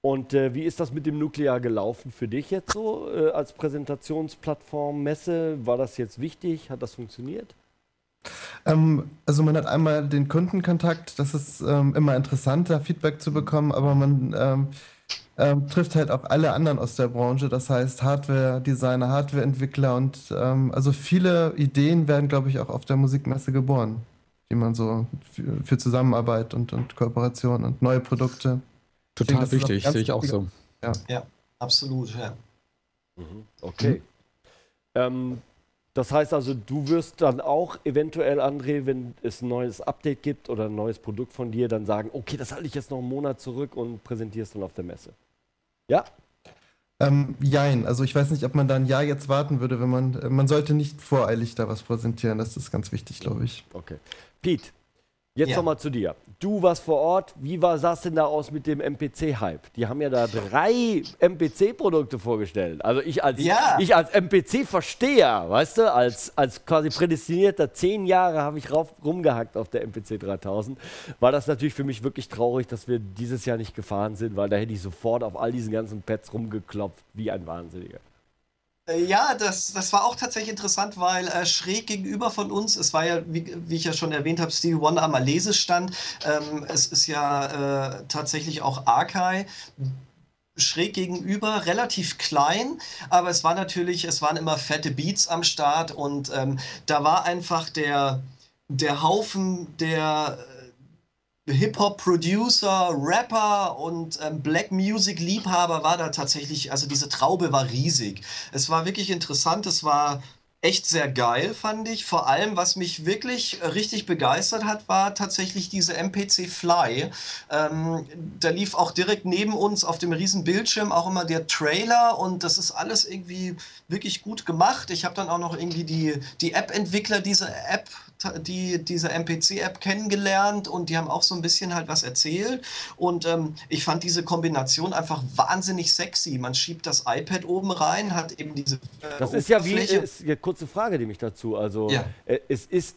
Und äh, wie ist das mit dem Nuklear gelaufen für dich jetzt so äh, als Präsentationsplattform, Messe? War das jetzt wichtig? Hat das funktioniert? Ähm, also man hat einmal den Kundenkontakt, das ist ähm, immer interessant, da Feedback zu bekommen, aber man ähm, ähm, trifft halt auch alle anderen aus der Branche, das heißt Hardware-Designer, Hardware-Entwickler und ähm, also viele Ideen werden, glaube ich, auch auf der Musikmesse geboren, die man so für, für Zusammenarbeit und, und Kooperation und neue Produkte. Total Deswegen, wichtig, sehe ich auch so. Ja, ja absolut, ja. Mhm. Okay. Mhm. Ähm, Das heißt also, du wirst dann auch eventuell, André, wenn es ein neues Update gibt oder ein neues Produkt von dir, dann sagen, okay, das halte ich jetzt noch einen Monat zurück und präsentierst dann auf der Messe. Ja? Ähm, jein. Also ich weiß nicht, ob man da ein Jahr jetzt warten würde, wenn man, man sollte nicht voreilig da was präsentieren. Das ist ganz wichtig, glaube ich. Okay. Pete, jetzt ja. nochmal zu dir. Du warst vor Ort. Wie war, sah es denn da aus mit dem M P C-Hype? Die haben ja da drei M P C-Produkte vorgestellt. Also ich als, ja. ich als M P C-Versteher, weißt du, als, als quasi prädestinierter, zehn Jahre habe ich rauf, rumgehackt auf der M P C dreitausend, war das natürlich für mich wirklich traurig, dass wir dieses Jahr nicht gefahren sind, weil da hätte ich sofort auf all diesen ganzen Pads rumgeklopft, wie ein Wahnsinniger. Ja, das, das war auch tatsächlich interessant, weil äh, schräg gegenüber von uns, es war ja, wie, wie ich ja schon erwähnt habe, Stevie Wonder am Lesestand, ähm, es ist ja äh, tatsächlich auch Akai, schräg gegenüber, relativ klein, aber es war natürlich, es waren immer fette Beats am Start und ähm, da war einfach der, der Haufen der Hip-Hop-Producer, Rapper und ähm, Black-Music-Liebhaber war da tatsächlich, also diese Traube war riesig. Es war wirklich interessant, es war echt sehr geil, fand ich. Vor allem, was mich wirklich richtig begeistert hat, war tatsächlich diese M P C Fly. Ähm, da lief auch direkt neben uns auf dem riesen Bildschirm auch immer der Trailer und das ist alles irgendwie wirklich gut gemacht. Ich habe dann auch noch irgendwie die, die App-Entwickler dieser App, die, diese M P C-App kennengelernt und die haben auch so ein bisschen halt was erzählt und ähm, ich fand diese Kombination einfach wahnsinnig sexy. Man schiebt das iPad oben rein, hat eben diese äh, Das ist ja wie... Ist, ja, kurze Frage, die mich dazu, also ja. äh, es ist,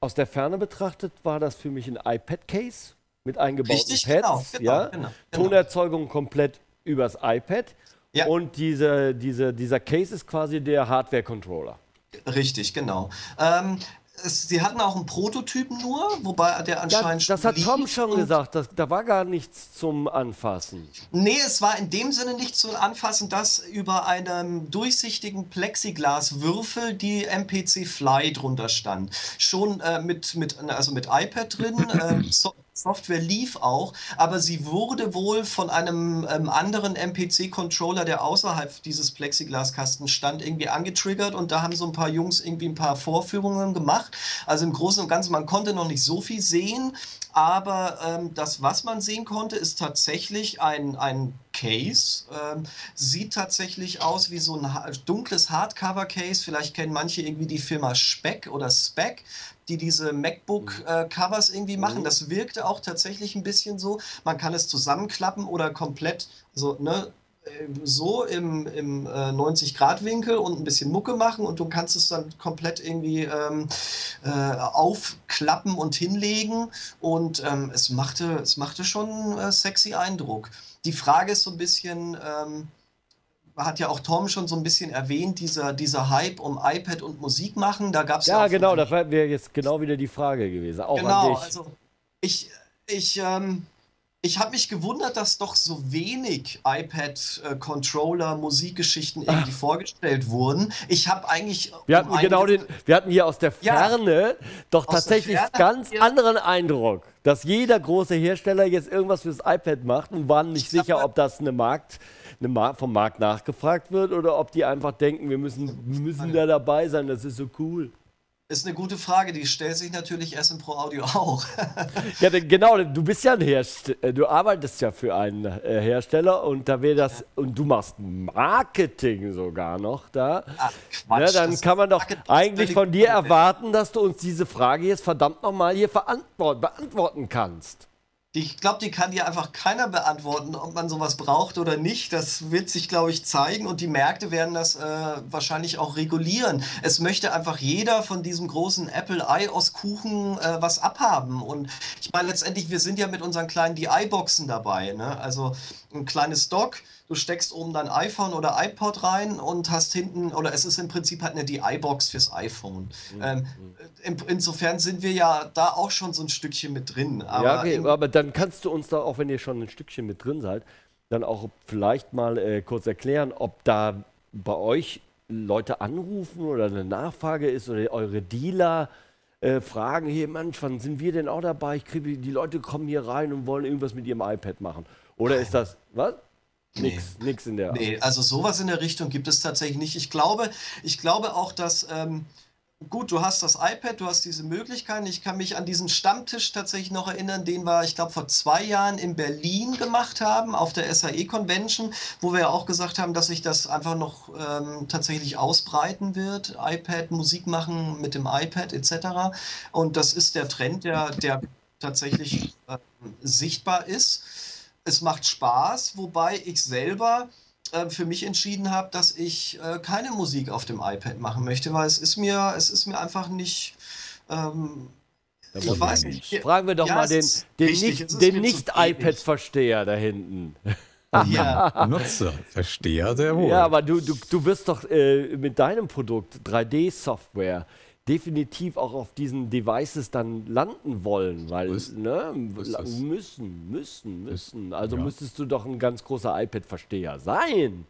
aus der Ferne betrachtet, war das für mich ein iPad-Case mit eingebauten Richtig, Pads, genau, ja? genau, genau. Tonerzeugung komplett übers iPad ja. und diese, diese, dieser Case ist quasi der Hardware-Controller. Richtig, genau. Ähm, Sie hatten auch einen Prototypen nur, wobei der anscheinend... Das, das hat Tom schon gesagt, das, da war gar nichts zum Anfassen. Nee, es war in dem Sinne nicht zum Anfassen, dass über einem durchsichtigen Plexiglaswürfel die M P C Fly drunter stand. Schon äh, mit, mit, also mit iPad drin, äh, so Software lief auch, aber sie wurde wohl von einem ähm, anderen M P C-Controller, der außerhalb dieses Plexiglaskastens stand, irgendwie angetriggert und da haben so ein paar Jungs irgendwie ein paar Vorführungen gemacht. Also im Großen und Ganzen, man konnte noch nicht so viel sehen, aber ähm, das, was man sehen konnte, ist tatsächlich ein, ein Case. Ähm, sieht tatsächlich aus wie so ein ha- dunkles Hardcover-Case. Vielleicht kennen manche irgendwie die Firma Speck oder Speck, die diese MacBook-Covers äh, irgendwie machen. Das wirkte auch tatsächlich ein bisschen so. Man kann es zusammenklappen oder komplett so, ne, so im, im äh, neunzig Grad Winkel und ein bisschen Mucke machen und du kannst es dann komplett irgendwie ähm, äh, aufklappen und hinlegen und ähm, es machte, es machte schon einen äh, sexy Eindruck. Die Frage ist so ein bisschen... Ähm, hat ja auch Tom schon so ein bisschen erwähnt, dieser, dieser Hype um iPad und Musik machen, da gab es ja... Ja, genau, das wäre jetzt genau wieder die Frage gewesen, auch an dich. Genau, also ich, ich, ähm, ich habe mich gewundert, dass doch so wenig iPad-Controller-Musikgeschichten irgendwie Ach. vorgestellt wurden. Ich habe eigentlich... Wir hatten, um genau den, wir hatten hier aus der Ferne ja, doch tatsächlich einen ganz anderen Eindruck, dass jeder große Hersteller jetzt irgendwas fürs iPad macht und waren nicht ich sicher, ob das eine Markt... Eine Mar- vom Markt nachgefragt wird oder ob die einfach denken, wir müssen, müssen da dabei sein, das ist so cool. Ist eine gute Frage, die stellt sich natürlich S M Pro Audio auch. Ja, genau, du bist ja ein Hersteller, du arbeitest ja für einen Hersteller und da wäre das, ja. und du machst Marketing sogar noch da. Ach, Quatsch, ja, dann kann man doch Marketing eigentlich von dir erwarten, dass du uns diese Frage jetzt verdammt nochmal hier verantwort- beantworten kannst. Ich glaube, die kann dir einfach keiner beantworten, ob man sowas braucht oder nicht. Das wird sich, glaube ich, zeigen und die Märkte werden das äh, wahrscheinlich auch regulieren. Es möchte einfach jeder von diesem großen Apple-iOS-Kuchen äh, was abhaben. Und ich meine, letztendlich, wir sind ja mit unseren kleinen D I-Boxen dabei, ne? Also ein kleines Dock. Du steckst oben dein iPhone oder iPod rein und hast hinten, oder es ist im Prinzip halt eine D I-Box fürs iPhone. Mhm. Ähm, in, insofern sind wir ja da auch schon so ein Stückchen mit drin. Aber ja, okay, in, aber dann kannst du uns da, auch wenn ihr schon ein Stückchen mit drin seid, dann auch vielleicht mal äh, kurz erklären, ob da bei euch Leute anrufen oder eine Nachfrage ist oder eure Dealer äh, fragen, hey Mensch, wann sind wir denn auch dabei? Ich kriege, die Leute kommen hier rein und wollen irgendwas mit ihrem iPad machen. Oder Nein. ist das, was? Nix, nee. nix in der Art. Nee, also sowas in der Richtung gibt es tatsächlich nicht. Ich glaube, ich glaube auch, dass, ähm, gut, du hast das iPad, du hast diese Möglichkeiten. Ich kann mich an diesen Stammtisch tatsächlich noch erinnern, den wir, ich glaube, vor zwei Jahren in Berlin gemacht haben, auf der S A E-Convention, wo wir ja auch gesagt haben, dass sich das einfach noch ähm, tatsächlich ausbreiten wird. iPad, Musik machen mit dem iPad et cetera. Und das ist der Trend, der, der tatsächlich äh, sichtbar ist. Es macht Spaß, wobei ich selber äh, für mich entschieden habe, dass ich äh, keine Musik auf dem iPad machen möchte, weil es ist mir, es ist mir einfach nicht... Ähm, ich weiß nicht. Fragen wir doch ja, mal den, den, nicht, den Nicht-iPad-Versteher da hinten. Ja, Nutzer, Versteher sehr wohl. Ja, aber du, du, du wirst doch äh, mit deinem Produkt drei D-Software definitiv auch auf diesen Devices dann landen wollen, weil ist, ne, ist müssen, müssen, müssen. Ist, also ja. müsstest du doch ein ganz großer iPad-Versteher sein.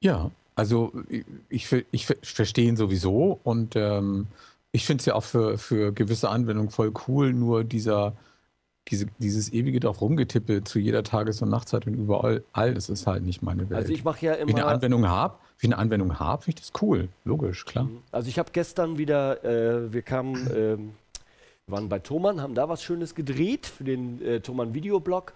Ja, also ich, ich, ich verstehe ihn sowieso und ähm, ich finde es ja auch für, für gewisse Anwendungen voll cool, nur dieser, diese, dieses ewige drauf rumgetippe zu jeder Tages- und Nachtzeit und überall, all das ist halt nicht meine Welt. Also ich mache ja immer... Wenn ich eine Anwendung habe, Wie ich eine Anwendung habe, finde ich das cool. Logisch, klar. Also ich habe gestern wieder, äh, wir kamen, äh, waren bei Thomann, haben da was Schönes gedreht für den äh, Thomann-Videoblog.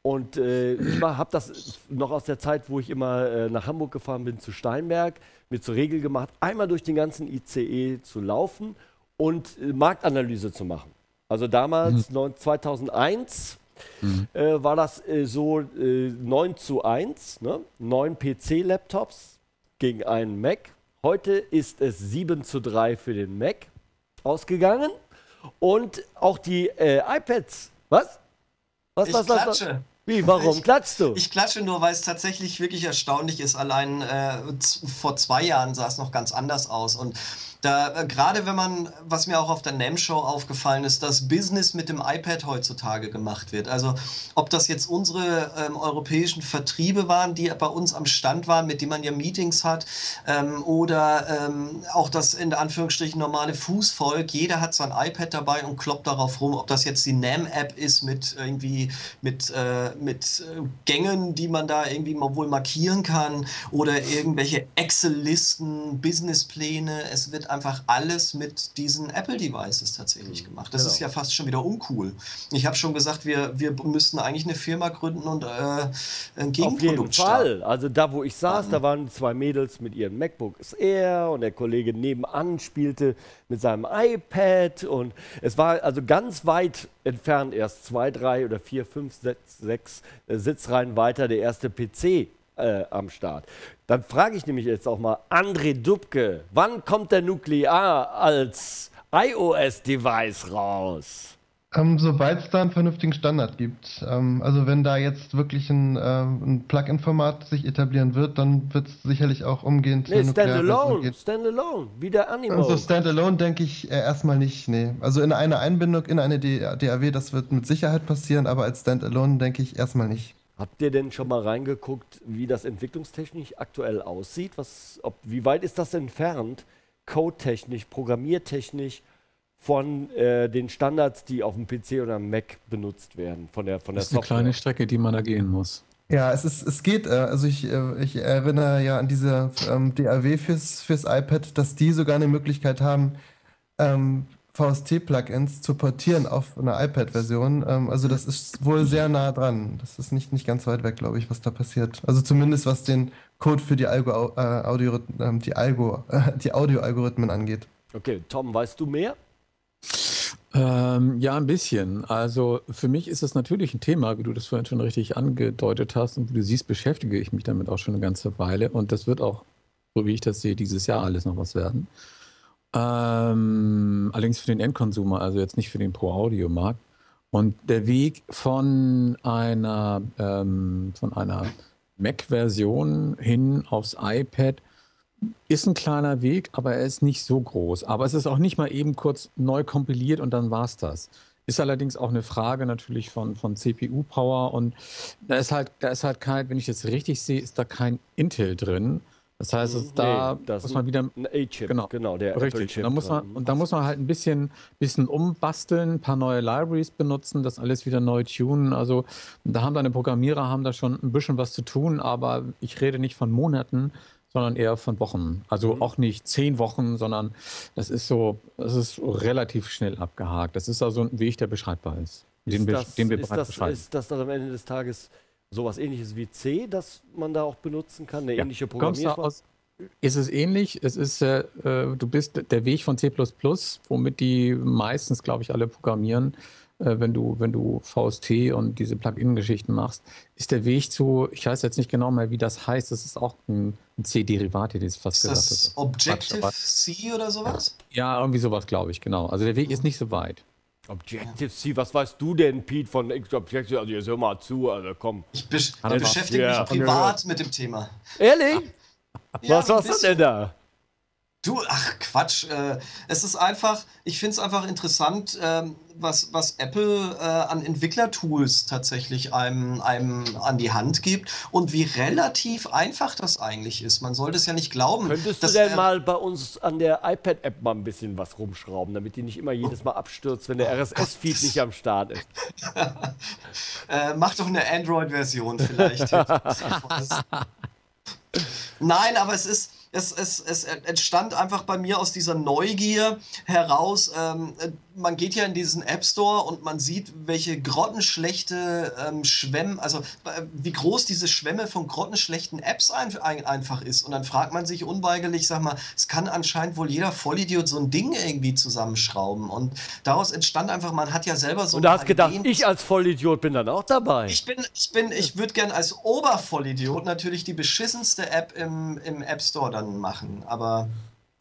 Und äh, ich habe das noch aus der Zeit, wo ich immer äh, nach Hamburg gefahren bin, zu Steinberg, mir zur Regel gemacht, einmal durch den ganzen I C E zu laufen und äh, Marktanalyse zu machen. Also damals, mhm. zweitausendeins, mhm. äh, war das äh, so äh, neun zu eins, ne? neun P C-Laptops. Gegen einen Mac. Heute ist es sieben zu drei für den Mac ausgegangen. Und auch die äh, iPads. Was? Was, was, was, was? Wie, warum ich, klatschst du? Ich klatsche nur, weil es tatsächlich wirklich erstaunlich ist. Allein äh, vor zwei Jahren sah es noch ganz anders aus. Und da äh, gerade wenn man, was mir auch auf der NAMM Show aufgefallen ist, dass Business mit dem iPad heutzutage gemacht wird. Also ob das jetzt unsere ähm, europäischen Vertriebe waren, die bei uns am Stand waren, mit denen man ja Meetings hat, ähm, oder ähm, auch das in Anführungsstrichen normale Fußvolk. Jeder hat sein iPad dabei und kloppt darauf rum. Ob das jetzt die NAMM-App ist mit irgendwie mit äh, mit Gängen, die man da irgendwie mal wohl markieren kann, oder irgendwelche Excel-Listen, Businesspläne. Es wird einfach alles mit diesen Apple-Devices tatsächlich gemacht. Das genau. ist ja fast schon wieder uncool. Ich habe schon gesagt, wir, wir müssten eigentlich eine Firma gründen und äh, ein Gegenprodukt starten. Auf jeden Fall. Also da, wo ich saß, um. da waren zwei Mädels mit ihrem MacBook Air und der Kollege nebenan spielte mit seinem iPad. Und es war also ganz weit entfernt erst zwei, drei oder vier, fünf, sechs, sechs Sitzreihen weiter der erste P C äh, am Start. Dann frage ich nämlich jetzt auch mal André Dubke, wann kommt der Nuklear als iOS-Device raus? Ähm, Sobald es da einen vernünftigen Standard gibt. Ähm, also wenn da jetzt wirklich ein, äh, ein Plug-in-Format sich etablieren wird, dann wird es sicherlich auch umgehend... Nee, Standalone, Standalone, wie der Animo. Also Standalone denke ich äh, erstmal nicht, nee. Also in eine Einbindung, in eine D A W, das wird mit Sicherheit passieren, aber als Standalone denke ich erstmal nicht. Habt ihr denn schon mal reingeguckt, wie das entwicklungstechnisch aktuell aussieht? Was, ob, wie weit ist das entfernt, codetechnisch, programmiertechnisch, von äh, den Standards, die auf dem P C oder Mac benutzt werden, von der von der Das ist Software. Eine kleine Strecke, die man da gehen muss. Ja, es ist, es geht. Also ich, ich erinnere ja an diese ähm, D A W fürs, fürs iPad, dass die sogar eine Möglichkeit haben, ähm, V S T-Plugins zu portieren auf eine iPad-Version. Ähm, also das ist wohl sehr nah dran. Das ist nicht, nicht ganz weit weg, glaube ich, was da passiert. Also zumindest was den Code für die Algo, äh, Audio, äh, die Algo, äh, die Audio-Algorithmen angeht. Okay, Tom, weißt du mehr? Ähm, ja, ein bisschen. Also für mich ist das natürlich ein Thema, wie du das vorhin schon richtig angedeutet hast. Und wie du siehst, beschäftige ich mich damit auch schon eine ganze Weile. Und das wird auch, so wie ich das sehe, dieses Jahr alles noch was werden. Ähm, allerdings für den Endkonsumer, also jetzt nicht für den Pro-Audio-Markt. Und der Weg von einer, ähm, von einer Mac-Version hin aufs iPad ist ein kleiner Weg, aber er ist nicht so groß. Aber es ist auch nicht mal eben kurz neu kompiliert und dann war's das. Ist allerdings auch eine Frage natürlich von, von C P U-Power und da ist halt, da ist halt kein, wenn ich das richtig sehe, ist da kein Intel drin. Das heißt, es nee, da das muss man wieder ein A-Chip, genau, genau, der richtig. Und da muss man, und da muss man halt ein bisschen, bisschen umbasteln, ein paar neue Libraries benutzen, das alles wieder neu tunen. Also da haben deine Programmierer haben da schon ein bisschen was zu tun, aber ich rede nicht von Monaten, sondern eher von Wochen. Also mhm. auch nicht zehn Wochen, sondern das ist so, das ist relativ schnell abgehakt. Das ist also ein Weg, der beschreibbar ist, ist den, das, den wir ist bereits das, beschreiben. Ist das dann am Ende des Tages sowas Ähnliches wie C, das man da auch benutzen kann, eine ja. ähnliche Programmiersprache? Ist es ähnlich? Es ist, äh, du bist der Weg von C plus plus, womit die meistens, glaube ich, alle programmieren. Wenn du, wenn du V S T und diese Plug-in-Geschichten machst, ist der Weg zu, ich weiß jetzt nicht genau mehr, wie das heißt, das ist auch ein, ein C-Derivat, das fast ist gesagt das Objective-C oder sowas? Ja, irgendwie sowas, glaube ich, genau. Also der Weg mhm. ist nicht so weit. Objective-C, was weißt du denn, Pete, von Objective-C? Also jetzt hör mal zu, also komm. Ich besch also beschäftige mich ja. privat mit dem Thema. Ehrlich? Ja, was warst du denn da? Du, ach Quatsch, äh, es ist einfach, ich finde es einfach interessant, ähm, was, was Apple äh, an Entwicklertools tatsächlich einem, einem an die Hand gibt und wie relativ einfach das eigentlich ist. Man sollte es ja nicht glauben. Könntest dass du denn mal bei uns an der iPad-App mal ein bisschen was rumschrauben, damit die nicht immer jedes Mal abstürzt, wenn der R S S-Feed nicht am Start ist? äh, mach doch eine Android-Version vielleicht. Nein, aber es ist... Es, es, es entstand einfach bei mir aus dieser Neugier heraus, ähm, man geht ja in diesen App Store und man sieht, welche grottenschlechte ähm, Schwämme, also äh, wie groß diese Schwemme von grottenschlechten Apps ein, ein, einfach ist. Und dann fragt man sich unweigerlich, sag mal, es kann anscheinend wohl jeder Vollidiot so ein Ding irgendwie zusammenschrauben. Und daraus entstand einfach, man hat ja selber so... Und da hast du gedacht, ich als Vollidiot bin dann auch dabei. Ich bin, ich bin, ich würde gern als Obervollidiot natürlich die beschissenste App im, im App Store da machen, aber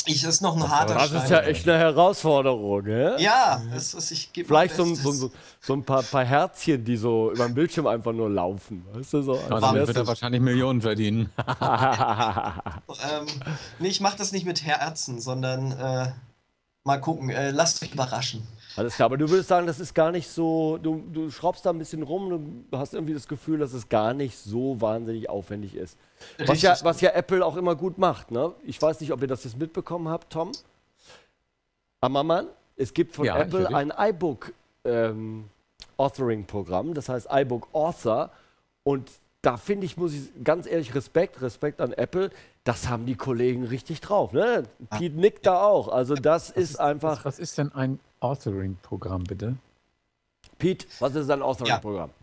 ich ist noch ein harter Stein. Das ist ja echt eine Herausforderung, ne? Ja, das ist, ich gebe vielleicht so, so, so, so ein paar, paar Herzchen, die so über dem Bildschirm einfach nur laufen, weißt du, so. Also dann wird er wahrscheinlich Millionen verdienen. ähm, nee, ich mache das nicht mit Herzen, sondern äh, mal gucken, äh, lasst euch überraschen. Alles klar, aber du würdest sagen, das ist gar nicht so, du, du schraubst da ein bisschen rum, du hast irgendwie das Gefühl, dass es gar nicht so wahnsinnig aufwendig ist. Was ja, was ja Apple auch immer gut macht, ne? Ich weiß nicht, ob ihr das jetzt mitbekommen habt, Tom Ammermann, es gibt von ja, Apple ein iBook ähm, Authoring-Programm, das heißt iBook Author, und da finde ich, muss ich ganz ehrlich, Respekt, Respekt an Apple, das haben die Kollegen richtig drauf, ne? Ah, Pete nickt ja. da auch, also das was ist, ist einfach... Was ist denn ein Authoring-Programm, bitte? Pete, was ist ein Authoring-Programm? Ja.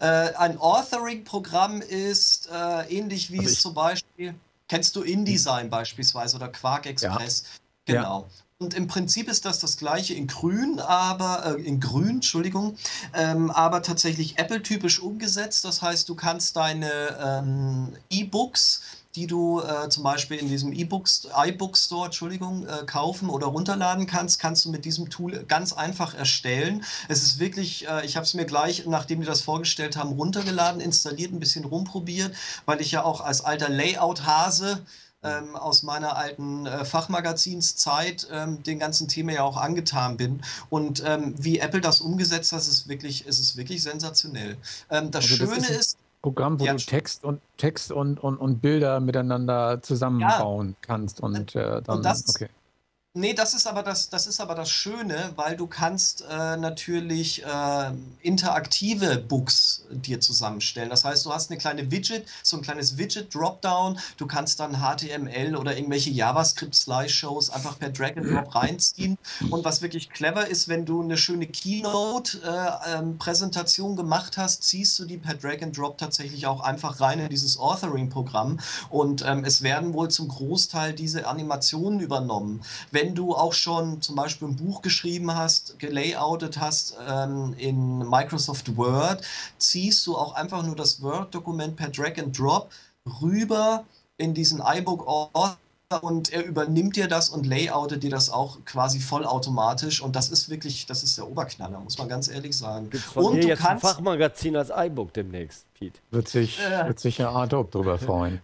Äh, ein Authoring-Programm ist äh, ähnlich wie also es zum Beispiel, kennst du InDesign beispielsweise oder Quark Express? Ja. Genau. Ja. Und im Prinzip ist das das gleiche in grün, aber äh, in grün, Entschuldigung, ähm, aber tatsächlich Apple-typisch umgesetzt. Das heißt, du kannst deine ähm, E-Books, die du äh, zum Beispiel in diesem E-Books, iBook Store, Entschuldigung, äh, kaufen oder runterladen kannst, kannst du mit diesem Tool ganz einfach erstellen. Es ist wirklich, äh, ich habe es mir gleich, nachdem wir das vorgestellt haben, runtergeladen, installiert, ein bisschen rumprobiert, weil ich ja auch als alter Layout-Hase Ähm, aus meiner alten äh, Fachmagazinszeit ähm, den ganzen Thema ja auch angetan bin. Und ähm, wie Apple das umgesetzt hat, ist wirklich, ist es wirklich sensationell. Ähm, das also Schöne das ist, ist Programm, wo ja, du Text und Text und, und, und Bilder miteinander zusammenbauen ja, kannst und äh, dann. Und das, okay. Nee, das ist aber das, das ist aber das Schöne, weil du kannst äh, natürlich äh, interaktive Books dir zusammenstellen. Das heißt, du hast eine kleine Widget, so ein kleines Widget-Dropdown. Du kannst dann H T M L oder irgendwelche JavaScript-Slideshows einfach per Drag-and-Drop reinziehen. Und was wirklich clever ist, wenn du eine schöne Keynote-Präsentation äh, ähm, gemacht hast, ziehst du die per Drag-and-Drop tatsächlich auch einfach rein in dieses Authoring-Programm. Und ähm, es werden wohl zum Großteil diese Animationen übernommen. Wenn Wenn du auch schon zum Beispiel ein Buch geschrieben hast, gelayoutet hast ähm, in Microsoft Word, ziehst du auch einfach nur das Word-Dokument per Drag and Drop rüber in diesen iBook Author und er übernimmt dir das und layoutet dir das auch quasi vollautomatisch. Und das ist wirklich, das ist der Oberknaller, muss man ganz ehrlich sagen. Gibt's von und dir du jetzt kannst ein Fachmagazin als iBook demnächst, Pete. Wird sich, äh. wird sich ja Adobe drüber freuen.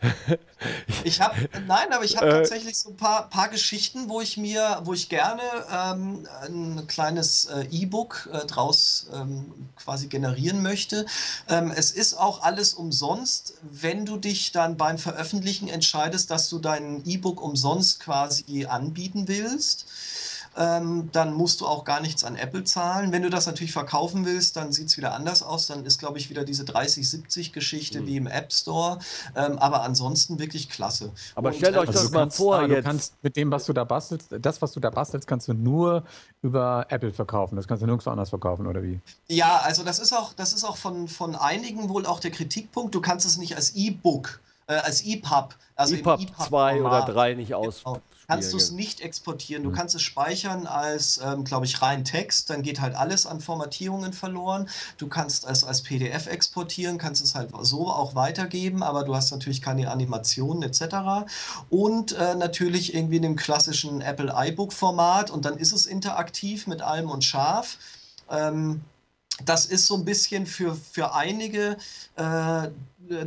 Ich hab, nein, aber ich habe äh. tatsächlich so ein paar, paar Geschichten, wo ich mir, wo ich gerne ähm, ein kleines äh, E-Book äh, draus ähm, quasi generieren möchte. Ähm, es ist auch alles umsonst, wenn du dich dann beim Veröffentlichen entscheidest, dass du dein E-Book umsonst quasi anbieten willst. Ähm, dann musst du auch gar nichts an Apple zahlen. Wenn du das natürlich verkaufen willst, dann sieht es wieder anders aus. Dann ist, glaube ich, wieder diese dreißig siebzig-Geschichte mhm. wie im App Store. Ähm, aber ansonsten wirklich klasse. Aber und stellt euch also das mal kannst, vor jetzt. Du kannst mit dem, was du da bastelst, das, was du da bastelst, kannst du nur über Apple verkaufen. Das kannst du nirgendwo anders verkaufen, oder wie? Ja, also das ist auch, das ist auch von, von einigen wohl auch der Kritikpunkt. Du kannst es nicht als E-Book, äh, als E-Pub, also E-Pub zwei oder drei nicht aus. Genau. Kannst du es nicht exportieren, du mhm. kannst es speichern als, ähm, glaube ich, rein Text, dann geht halt alles an Formatierungen verloren. Du kannst es als P D F exportieren, kannst es halt so auch weitergeben, aber du hast natürlich keine Animationen et cetera. Und äh, natürlich irgendwie in dem klassischen Apple iBook-Format und dann ist es interaktiv mit allem und scharf. Ähm, Das ist so ein bisschen für, für einige äh,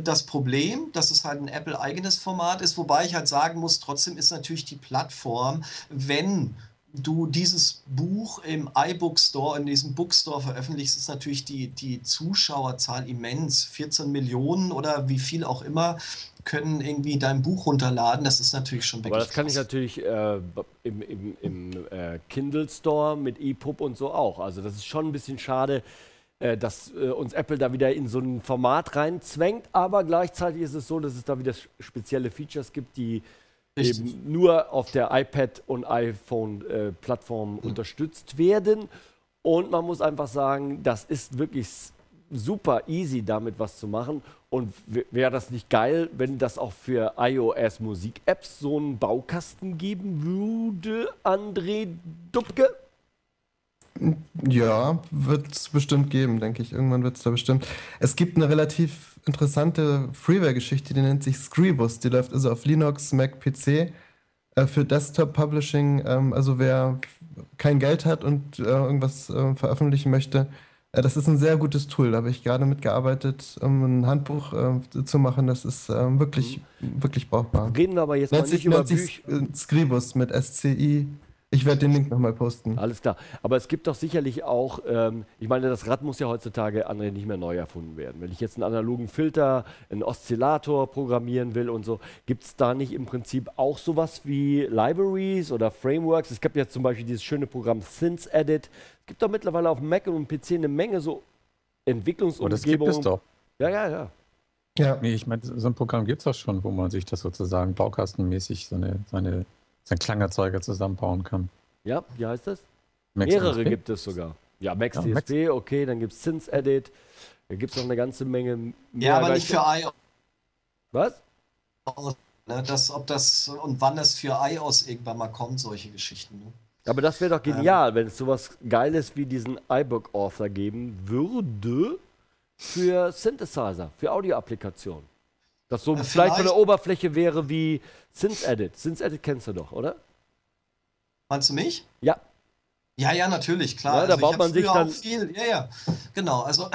das Problem, dass es halt ein Apple-eigenes Format ist, wobei ich halt sagen muss, trotzdem ist natürlich die Plattform, wenn du dieses Buch im iBook Store, in diesem Bookstore veröffentlichst, ist natürlich die, die Zuschauerzahl immens. vierzehn Millionen oder wie viel auch immer können irgendwie dein Buch runterladen. Das ist natürlich schon wirklich Aber das krass. Kann ich natürlich äh, im, im, im äh, Kindle Store mit E P U B und so auch. Also das ist schon ein bisschen schade, äh, dass äh, uns Apple da wieder in so ein Format reinzwängt. Aber gleichzeitig ist es so, dass es da wieder spezielle Features gibt, die Richtig. Eben nur auf der iPad- und iPhone-Plattform äh, mhm. unterstützt werden. Und man muss einfach sagen, das ist wirklich super easy, damit was zu machen. Und wäre das nicht geil, wenn das auch für iOS-Musik-Apps so einen Baukasten geben würde, André Dupke? Ja, wird es bestimmt geben, denke ich. Irgendwann wird es da bestimmt. Es gibt eine relativ interessante Freeware-Geschichte, die nennt sich Scribus. Die läuft also auf Linux, Mac, P C äh, für Desktop-Publishing. Ähm, also wer kein Geld hat und äh, irgendwas äh, veröffentlichen möchte, äh, das ist ein sehr gutes Tool. Da habe ich gerade mitgearbeitet, um ein Handbuch äh, zu machen. Das ist äh, wirklich, mhm. wirklich brauchbar. Reden wir aber jetzt mal nicht über Bücher. Scribus mit S C I. Ich werde den Link nochmal posten. Alles klar. Aber es gibt doch sicherlich auch, ähm, ich meine, das Rad muss ja heutzutage, André, nicht mehr neu erfunden werden. Wenn ich jetzt einen analogen Filter, einen Oszillator programmieren will und so, gibt es da nicht im Prinzip auch sowas wie Libraries oder Frameworks? Es gab ja zum Beispiel dieses schöne Programm SynthEdit. Es gibt doch mittlerweile auf dem Mac und dem P C eine Menge so Entwicklungsumgebungen. Oh, das gibt es doch. Ja, ja, ja. Ja, ich meine, so ein Programm gibt es doch schon, wo man sich das sozusagen baukastenmäßig seine... seine Sein Klangerzeuger zusammenbauen kann. Ja, wie heißt das? Max Mehrere D S P gibt es sogar. Ja, Max ja, D S P, Max. Okay, dann gibt es SynthEdit. Da gibt es noch eine ganze Menge mehr. Ja, aber nicht für iOS. Was? Das, ob das und wann das für iOS irgendwann mal kommt, solche Geschichten. Ne? Aber das wäre doch genial, ähm. wenn es sowas Geiles wie diesen iBook Author geben würde für Synthesizer, für Audio-Applikationen. Das so ja, vielleicht von der Oberfläche wäre wie SynthEdit. SynthEdit kennst du doch, oder? Meinst du mich? Ja. Ja, ja, natürlich, klar. Ja, also da baut man sich dann viel. Ja, ja, genau. Also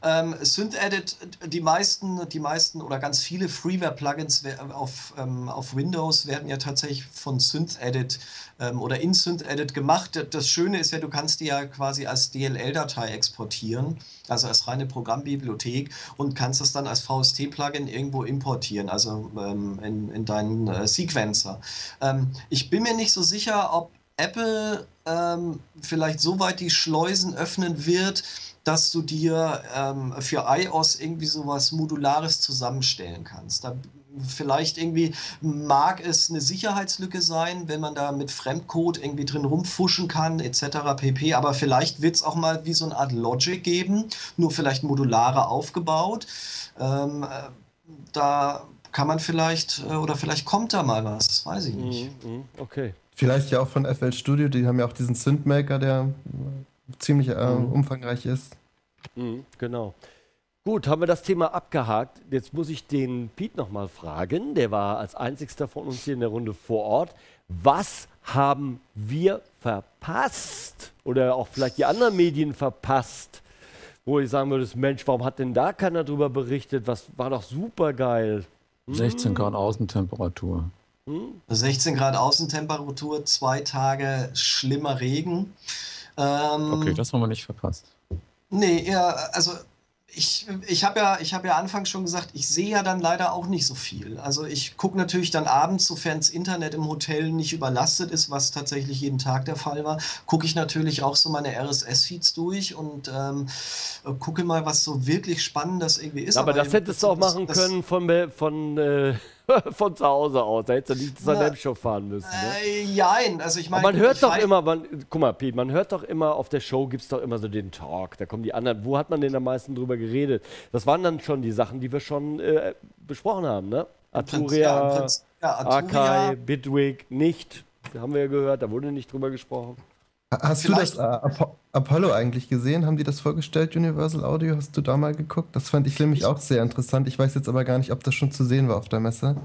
ähm, SynthEdit, die meisten, die meisten oder ganz viele Freeware-Plugins auf, ähm, auf Windows werden ja tatsächlich von SynthEdit ähm, oder in SynthEdit gemacht. Das Schöne ist ja, du kannst die ja quasi als D L L-Datei exportieren, also als reine Programmbibliothek und kannst das dann als V S T-Plugin irgendwo importieren, also ähm, in, in deinen äh, Sequencer. Ähm, ich bin mir nicht so sicher, ob Apple ähm, vielleicht so weit die Schleusen öffnen wird, dass du dir ähm, für iOS irgendwie sowas Modulares zusammenstellen kannst. Da vielleicht irgendwie mag es eine Sicherheitslücke sein, wenn man da mit Fremdcode irgendwie drin rumfuschen kann, et cetera pp. Aber vielleicht wird es auch mal wie so eine Art Logic geben, nur vielleicht modularer aufgebaut. Ähm, da kann man vielleicht, oder vielleicht kommt da mal was, das weiß ich nicht. Okay. Vielleicht ja auch von F L Studio, die haben ja auch diesen Synthmaker, der ziemlich äh, mhm. umfangreich ist. Mhm, genau. Gut, haben wir das Thema abgehakt. Jetzt muss ich den Pete nochmal fragen, der war als einzigster von uns hier in der Runde vor Ort. Was haben wir verpasst? Oder auch vielleicht die anderen Medien verpasst? Wo ich sagen würde, Mensch, warum hat denn da keiner drüber berichtet? Was war doch super geil. Mhm. sechzehn Grad Außentemperatur. sechzehn Grad Außentemperatur, zwei Tage schlimmer Regen. Ähm, okay, das haben wir nicht verpasst. Nee, ja, also ich, ich habe ja, hab ja anfangs schon gesagt, ich sehe ja dann leider auch nicht so viel. Also ich gucke natürlich dann abends, sofern das Internet im Hotel nicht überlastet ist, was tatsächlich jeden Tag der Fall war, gucke ich natürlich auch so meine R S S-Feeds durch und ähm, gucke mal, was so wirklich Spannendes irgendwie ist. Aber, aber das hättest du auch machen das, können von... von äh Von zu Hause aus, da hättest du nicht zur NAMM Show fahren müssen. Ne? Äh, nein, also ich meine... Man hört doch immer, man, guck mal, Pete, man hört doch immer, auf der Show gibt es doch immer so den Talk, da kommen die anderen, wo hat man denn am meisten drüber geredet? Das waren dann schon die Sachen, die wir schon äh, besprochen haben, ne? Arturia, ja, Akai, Bitwig, nicht, haben wir ja gehört, da wurde nicht drüber gesprochen. Hast Vielleicht. du das äh, Ap Apollo eigentlich gesehen? Haben die das vorgestellt, Universal Audio? Hast du da mal geguckt? Das fand ich nämlich auch sehr interessant. Ich weiß jetzt aber gar nicht, ob das schon zu sehen war auf der Messe.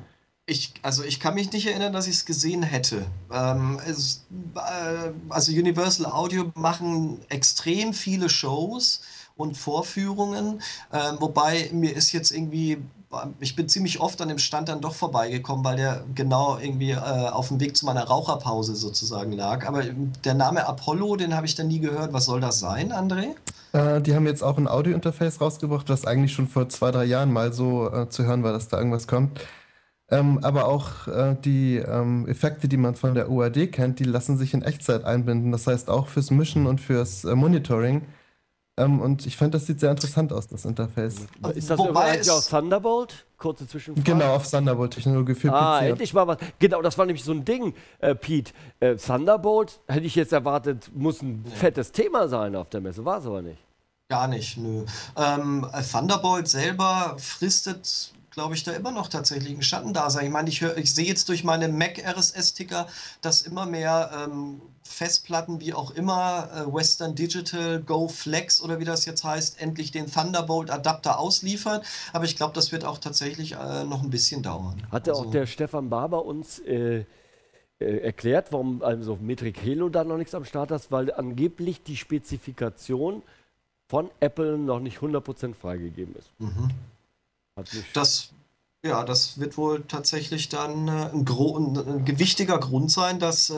Ich, also ich kann mich nicht erinnern, dass ich es gesehen hätte. Ähm, es, äh, also Universal Audio machen extrem viele Shows. und Vorführungen, äh, wobei mir ist jetzt irgendwie, ich bin ziemlich oft an dem Stand dann doch vorbeigekommen, weil der genau irgendwie äh, auf dem Weg zu meiner Raucherpause sozusagen lag. Aber der Name Apollo, den habe ich dann nie gehört. Was soll das sein, André? Äh, die haben jetzt auch ein Audio-Interface rausgebracht, was eigentlich schon vor zwei, drei Jahren mal so äh, zu hören war, dass da irgendwas kommt. Ähm, aber auch äh, die ähm, Effekte, die man von der U A D kennt, die lassen sich in Echtzeit einbinden. Das heißt auch fürs Mischen und fürs äh, Monitoring. Ähm, und ich fand, das sieht sehr interessant aus, das Interface. Ist das eigentlich auf Thunderbolt? Kurze Zwischenfrage. Genau, auf Thunderbolt-Technologie für ah, P C. Ah, endlich mal was. Genau, das war nämlich so ein Ding, äh, Pete. Äh, Thunderbolt, hätte ich jetzt erwartet, muss ein fettes Thema sein auf der Messe. War es aber nicht. Gar nicht, nö. Ähm, Thunderbolt selber fristet, glaube ich, da immer noch tatsächlich ein Schattendasein. Ich meine, ich, ich sehe jetzt durch meine Mac-R S S-Ticker, dass immer mehr ähm, Festplatten, wie auch immer, äh, Western Digital, Go Flex oder wie das jetzt heißt, endlich den Thunderbolt-Adapter ausliefern. Aber ich glaube, das wird auch tatsächlich äh, noch ein bisschen dauern. Hatte also auch der Stefan Barber uns äh, äh, erklärt, warum also Metric Helo da noch nichts am Start ist, weil angeblich die Spezifikation von Apple noch nicht hundert Prozent freigegeben ist. Mhm. Das, ja, das wird wohl tatsächlich dann äh, ein, ein, ein gewichtiger Grund sein, dass äh,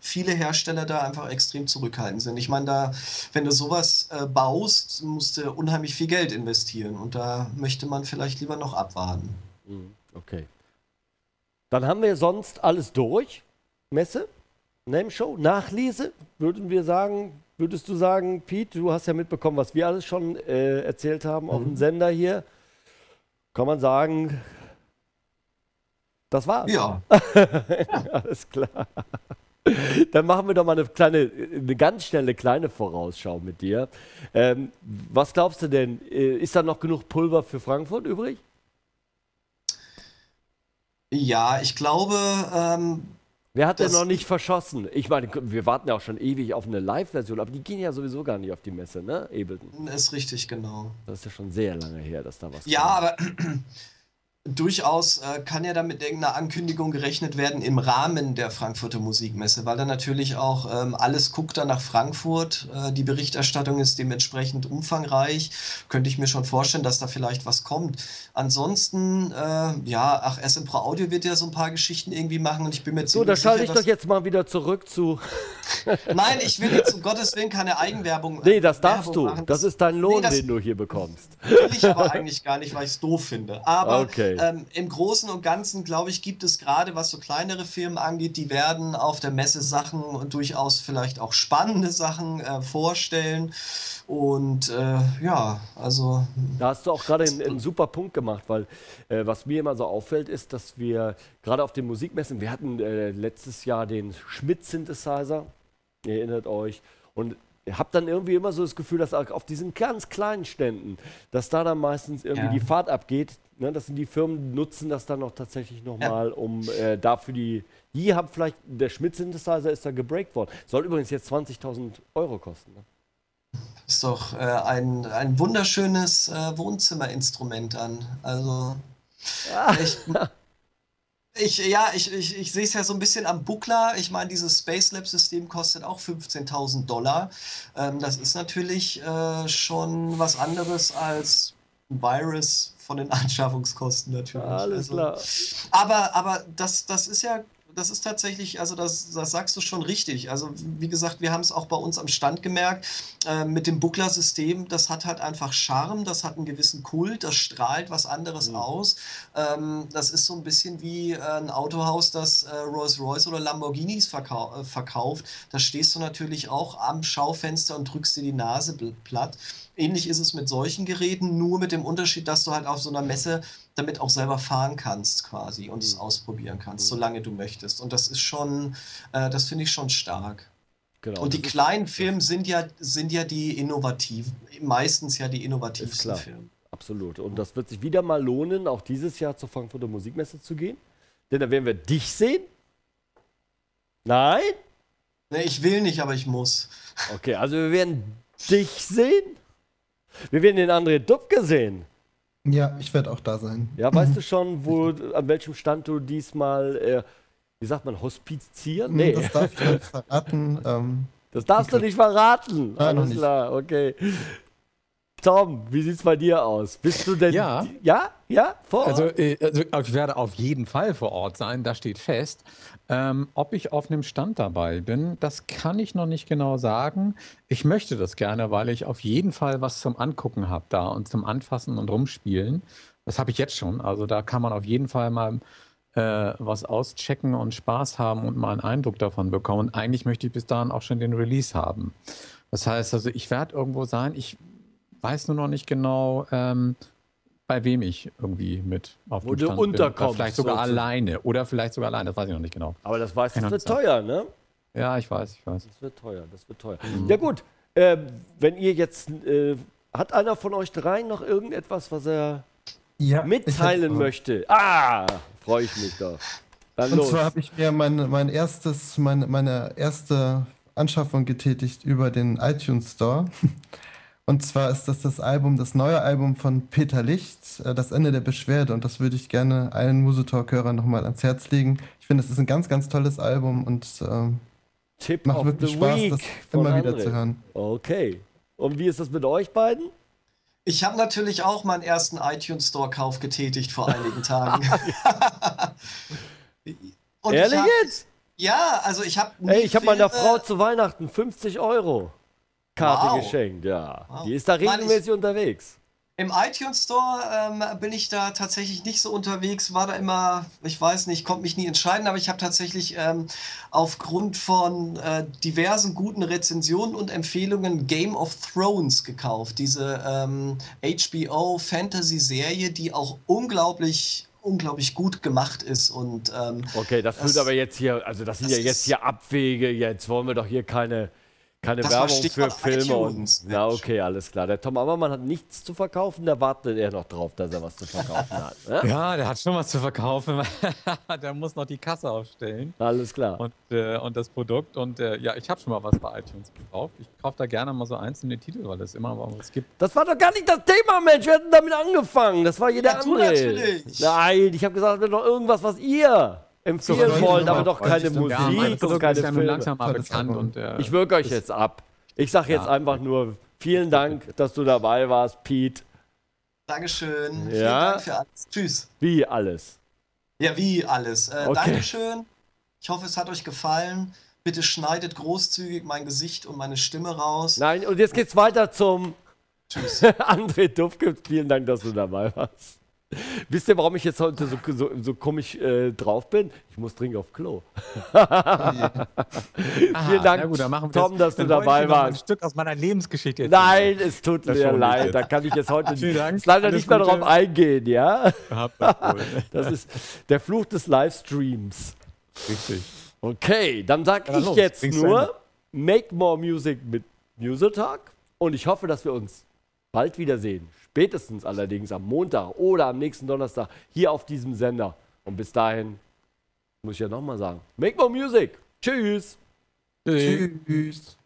viele Hersteller da einfach extrem zurückhaltend sind. Ich meine, da, wenn du sowas äh, baust, musst du unheimlich viel Geld investieren und da möchte man vielleicht lieber noch abwarten. Okay. Dann haben wir sonst alles durch. Messe, NAMM Show, Nachlese, würden wir sagen, würdest du sagen, Pete, du hast ja mitbekommen, was wir alles schon äh, erzählt haben mhm. auf dem Sender hier. Kann man sagen, das war's. Ja. Alles klar. Dann machen wir doch mal eine kleine, eine ganz schnelle kleine Vorausschau mit dir. Ähm, was glaubst du denn? Ist da noch genug Pulver für Frankfurt übrig? Ja, ich glaube. Ähm, Wer hat denn noch nicht verschossen? Ich meine, wir warten ja auch schon ewig auf eine Live-Version, aber die gehen ja sowieso gar nicht auf die Messe, ne? Ableton. Ist richtig, genau. Das ist ja schon sehr lange her, dass da was kommt. Ja, aber durchaus äh, kann ja damit irgendeine Ankündigung gerechnet werden im Rahmen der Frankfurter Musikmesse, weil dann natürlich auch ähm, alles guckt dann nach Frankfurt. Äh, die Berichterstattung ist dementsprechend umfangreich. Könnte ich mir schon vorstellen, dass da vielleicht was kommt. Ansonsten, äh, ja, ach, S M Pro Audio wird ja so ein paar Geschichten irgendwie machen und ich bin mir ziemlich sicher. So, da schalte ich doch jetzt mal wieder zurück zu. Nein, ich will jetzt um Gottes Willen keine Eigenwerbung. Nee, das darfst du. Das ist dein Lohn, den du hier bekommst. Will ich aber eigentlich gar nicht, weil ich es doof finde. Aber okay. ähm, im Großen und Ganzen, glaube ich, gibt es gerade, was so kleinere Firmen angeht, die werden auf der Messe Sachen und durchaus vielleicht auch spannende Sachen äh, vorstellen. Und äh, ja, also. Da hast du auch gerade einen, einen super Punkt gemacht, weil äh, was mir immer so auffällt, ist, dass wir gerade auf den Musikmessen, wir hatten äh, letztes Jahr den Schmidt-Synthesizer. Ihr erinnert euch. Und ihr habt dann irgendwie immer so das Gefühl, dass auf diesen ganz kleinen Ständen, dass da dann meistens irgendwie ja. die Fahrt abgeht. Ne? Das sind die Firmen, die nutzen das dann noch tatsächlich nochmal, ja. um äh, dafür die. Die haben vielleicht, der Schmidt-Synthesizer ist da gebreakt worden. Soll übrigens jetzt zwanzigtausend Euro kosten. Ne? Ist doch äh, ein, ein wunderschönes äh, Wohnzimmerinstrument an. Also. Ah. Ich, Ich, ja, ich, ich, ich sehe es ja so ein bisschen am Buchla. Ich meine, dieses Space Lab-System kostet auch fünfzehntausend Dollar. Ähm, das ist natürlich äh, schon was anderes als ein Virus von den Anschaffungskosten natürlich. Alles also, klar. Aber, aber das, das ist ja. Das ist tatsächlich, also das, das sagst du schon richtig. Also wie gesagt, wir haben es auch bei uns am Stand gemerkt, äh, mit dem Buchla-System, das hat halt einfach Charme, das hat einen gewissen Kult, das strahlt was anderes mhm. aus. Ähm, das ist so ein bisschen wie äh, ein Autohaus, das äh, Rolls-Royce oder Lamborghinis verkau äh, verkauft. Da stehst du natürlich auch am Schaufenster und drückst dir die Nase platt. Ähnlich ist es mit solchen Geräten, nur mit dem Unterschied, dass du halt auf so einer Messe damit auch selber fahren kannst quasi und es ausprobieren kannst, solange du möchtest. Und das ist schon, äh, das finde ich schon stark. Genau, und die kleinen Firmen sind ja, sind ja die innovativen, meistens ja die innovativsten Firmen. Absolut. Und das wird sich wieder mal lohnen, auch dieses Jahr zur Frankfurter Musikmesse zu gehen. Denn da werden wir dich sehen. Nein? Nee, ich will nicht, aber ich muss. Okay, also wir werden dich sehen. Wir werden den André Dubke sehen. Ja, ich werde auch da sein. Ja, weißt du schon, wo, an welchem Stand du diesmal, äh, wie sagt man, hospizieren? Nee. Das darf ich nicht verraten. Ähm, das darfst du nicht verraten. Nein, alles klar, okay. Tom, wie sieht's bei dir aus? Bist du denn ja, ja, ja vor Ort? Also, also ich werde auf jeden Fall vor Ort sein, das steht fest. Ähm, ob ich auf einem Stand dabei bin, das kann ich noch nicht genau sagen. Ich möchte das gerne, weil ich auf jeden Fall was zum Angucken habe da und zum Anfassen und Rumspielen. Das habe ich jetzt schon, also da kann man auf jeden Fall mal äh, was auschecken und Spaß haben und mal einen Eindruck davon bekommen. Und eigentlich möchte ich bis dahin auch schon den Release haben. Das heißt also, ich werde irgendwo sein, ich weiß nur noch nicht genau, ähm, bei wem ich irgendwie mit auf dem Stand bin. Vielleicht sogar so alleine. Oder vielleicht sogar alleine, das weiß ich noch nicht genau. Aber das weißt du, das wird teuer, ne? Ja, ich weiß, ich weiß. Das wird teuer, das wird teuer. Mhm. Ja gut, äh, wenn ihr jetzt, äh, hat einer von euch dreien noch irgendetwas, was er ja, mitteilen möchte? Ah, freue ich mich doch. Dann und los. Zwar habe ich mir mein, mein erstes, mein, meine erste Anschaffung getätigt über den iTunes Store. Und zwar ist das das Album, das neue Album von Peter Licht, Das Ende der Beschwerde. Und das würde ich gerne allen Musotalk-Hörern nochmal ans Herz legen. Ich finde, es ist ein ganz, ganz tolles Album und ähm, Tipp macht wirklich Spaß, das immer wieder zu hören. Okay. Und wie ist das mit euch beiden? Ich habe natürlich auch meinen ersten iTunes-Store-Kauf getätigt vor einigen Tagen. Und ehrlich hab, jetzt? Ja, also ich habe... Ey, ich habe meiner Frau zu Weihnachten fünfzig Euro. Karte wow. geschenkt, ja. Wow. Die ist da regelmäßig ich, unterwegs. Im iTunes Store ähm, bin ich da tatsächlich nicht so unterwegs, war da immer, ich weiß nicht, konnte mich nie entscheiden, aber ich habe tatsächlich ähm, aufgrund von äh, diversen guten Rezensionen und Empfehlungen Game of Thrones gekauft. Diese ähm, H B O-Fantasy-Serie, die auch unglaublich... unglaublich gut gemacht ist und ähm, okay, das führt aber jetzt hier, also das sind das ja jetzt hier Abwege, jetzt wollen wir doch hier keine, keine Werbung für Filme und, na okay, alles klar. Der Tom Ammermann hat nichts zu verkaufen, da wartet er noch drauf, dass er was zu verkaufen hat. Ne? Ja, der hat schon was zu verkaufen, der muss noch die Kasse aufstellen. Alles klar. Und, äh, und das Produkt und äh, ja, ich habe schon mal was bei iTunes gekauft. Ich kaufe da gerne mal so einzelne Titel, weil es immer was gibt. Das war doch gar nicht das Thema, Mensch, wir hatten damit angefangen, das war jeder ja, andere. Nein, ich habe gesagt, wir haben noch irgendwas, was ihr... empfehlen so, wollen, aber doch keine Musik ja, und keine ja langsam bekannt und, äh, ich wirke euch jetzt ab. Ich sage jetzt ja, einfach nur, vielen Dank, dass du dabei warst, Pete. Dankeschön. Ja. Vielen Dank für alles. Tschüss. Wie alles? Ja, wie alles. Äh, okay. Dankeschön. Ich hoffe, es hat euch gefallen. Bitte schneidet großzügig mein Gesicht und meine Stimme raus. Nein, und jetzt geht's weiter zum Tschüss. André Dufkind. Vielen Dank, dass du dabei warst. Wisst ihr, warum ich jetzt heute so, so, so komisch äh, drauf bin? Ich muss dringend auf Klo. Aha, vielen Dank, gut, dann machen wir Tom, dass du dabei warst. Ein Stück aus meiner Lebensgeschichte. Jetzt nein, machen. Es tut das mir leid. Jetzt. Da kann ich jetzt heute Dank, leider nicht mehr Gute. Drauf eingehen. Ja? Das ist der Fluch des Livestreams. Richtig. Okay, dann sag ja, dann ich los. Jetzt Bring's nur, make more music mit Musotalk. Und ich hoffe, dass wir uns bald wiedersehen. Spätestens allerdings am Montag oder am nächsten Donnerstag hier auf diesem Sender. Und bis dahin muss ich ja nochmal sagen, make more music. Tschüss. Tschüss. Tschüss.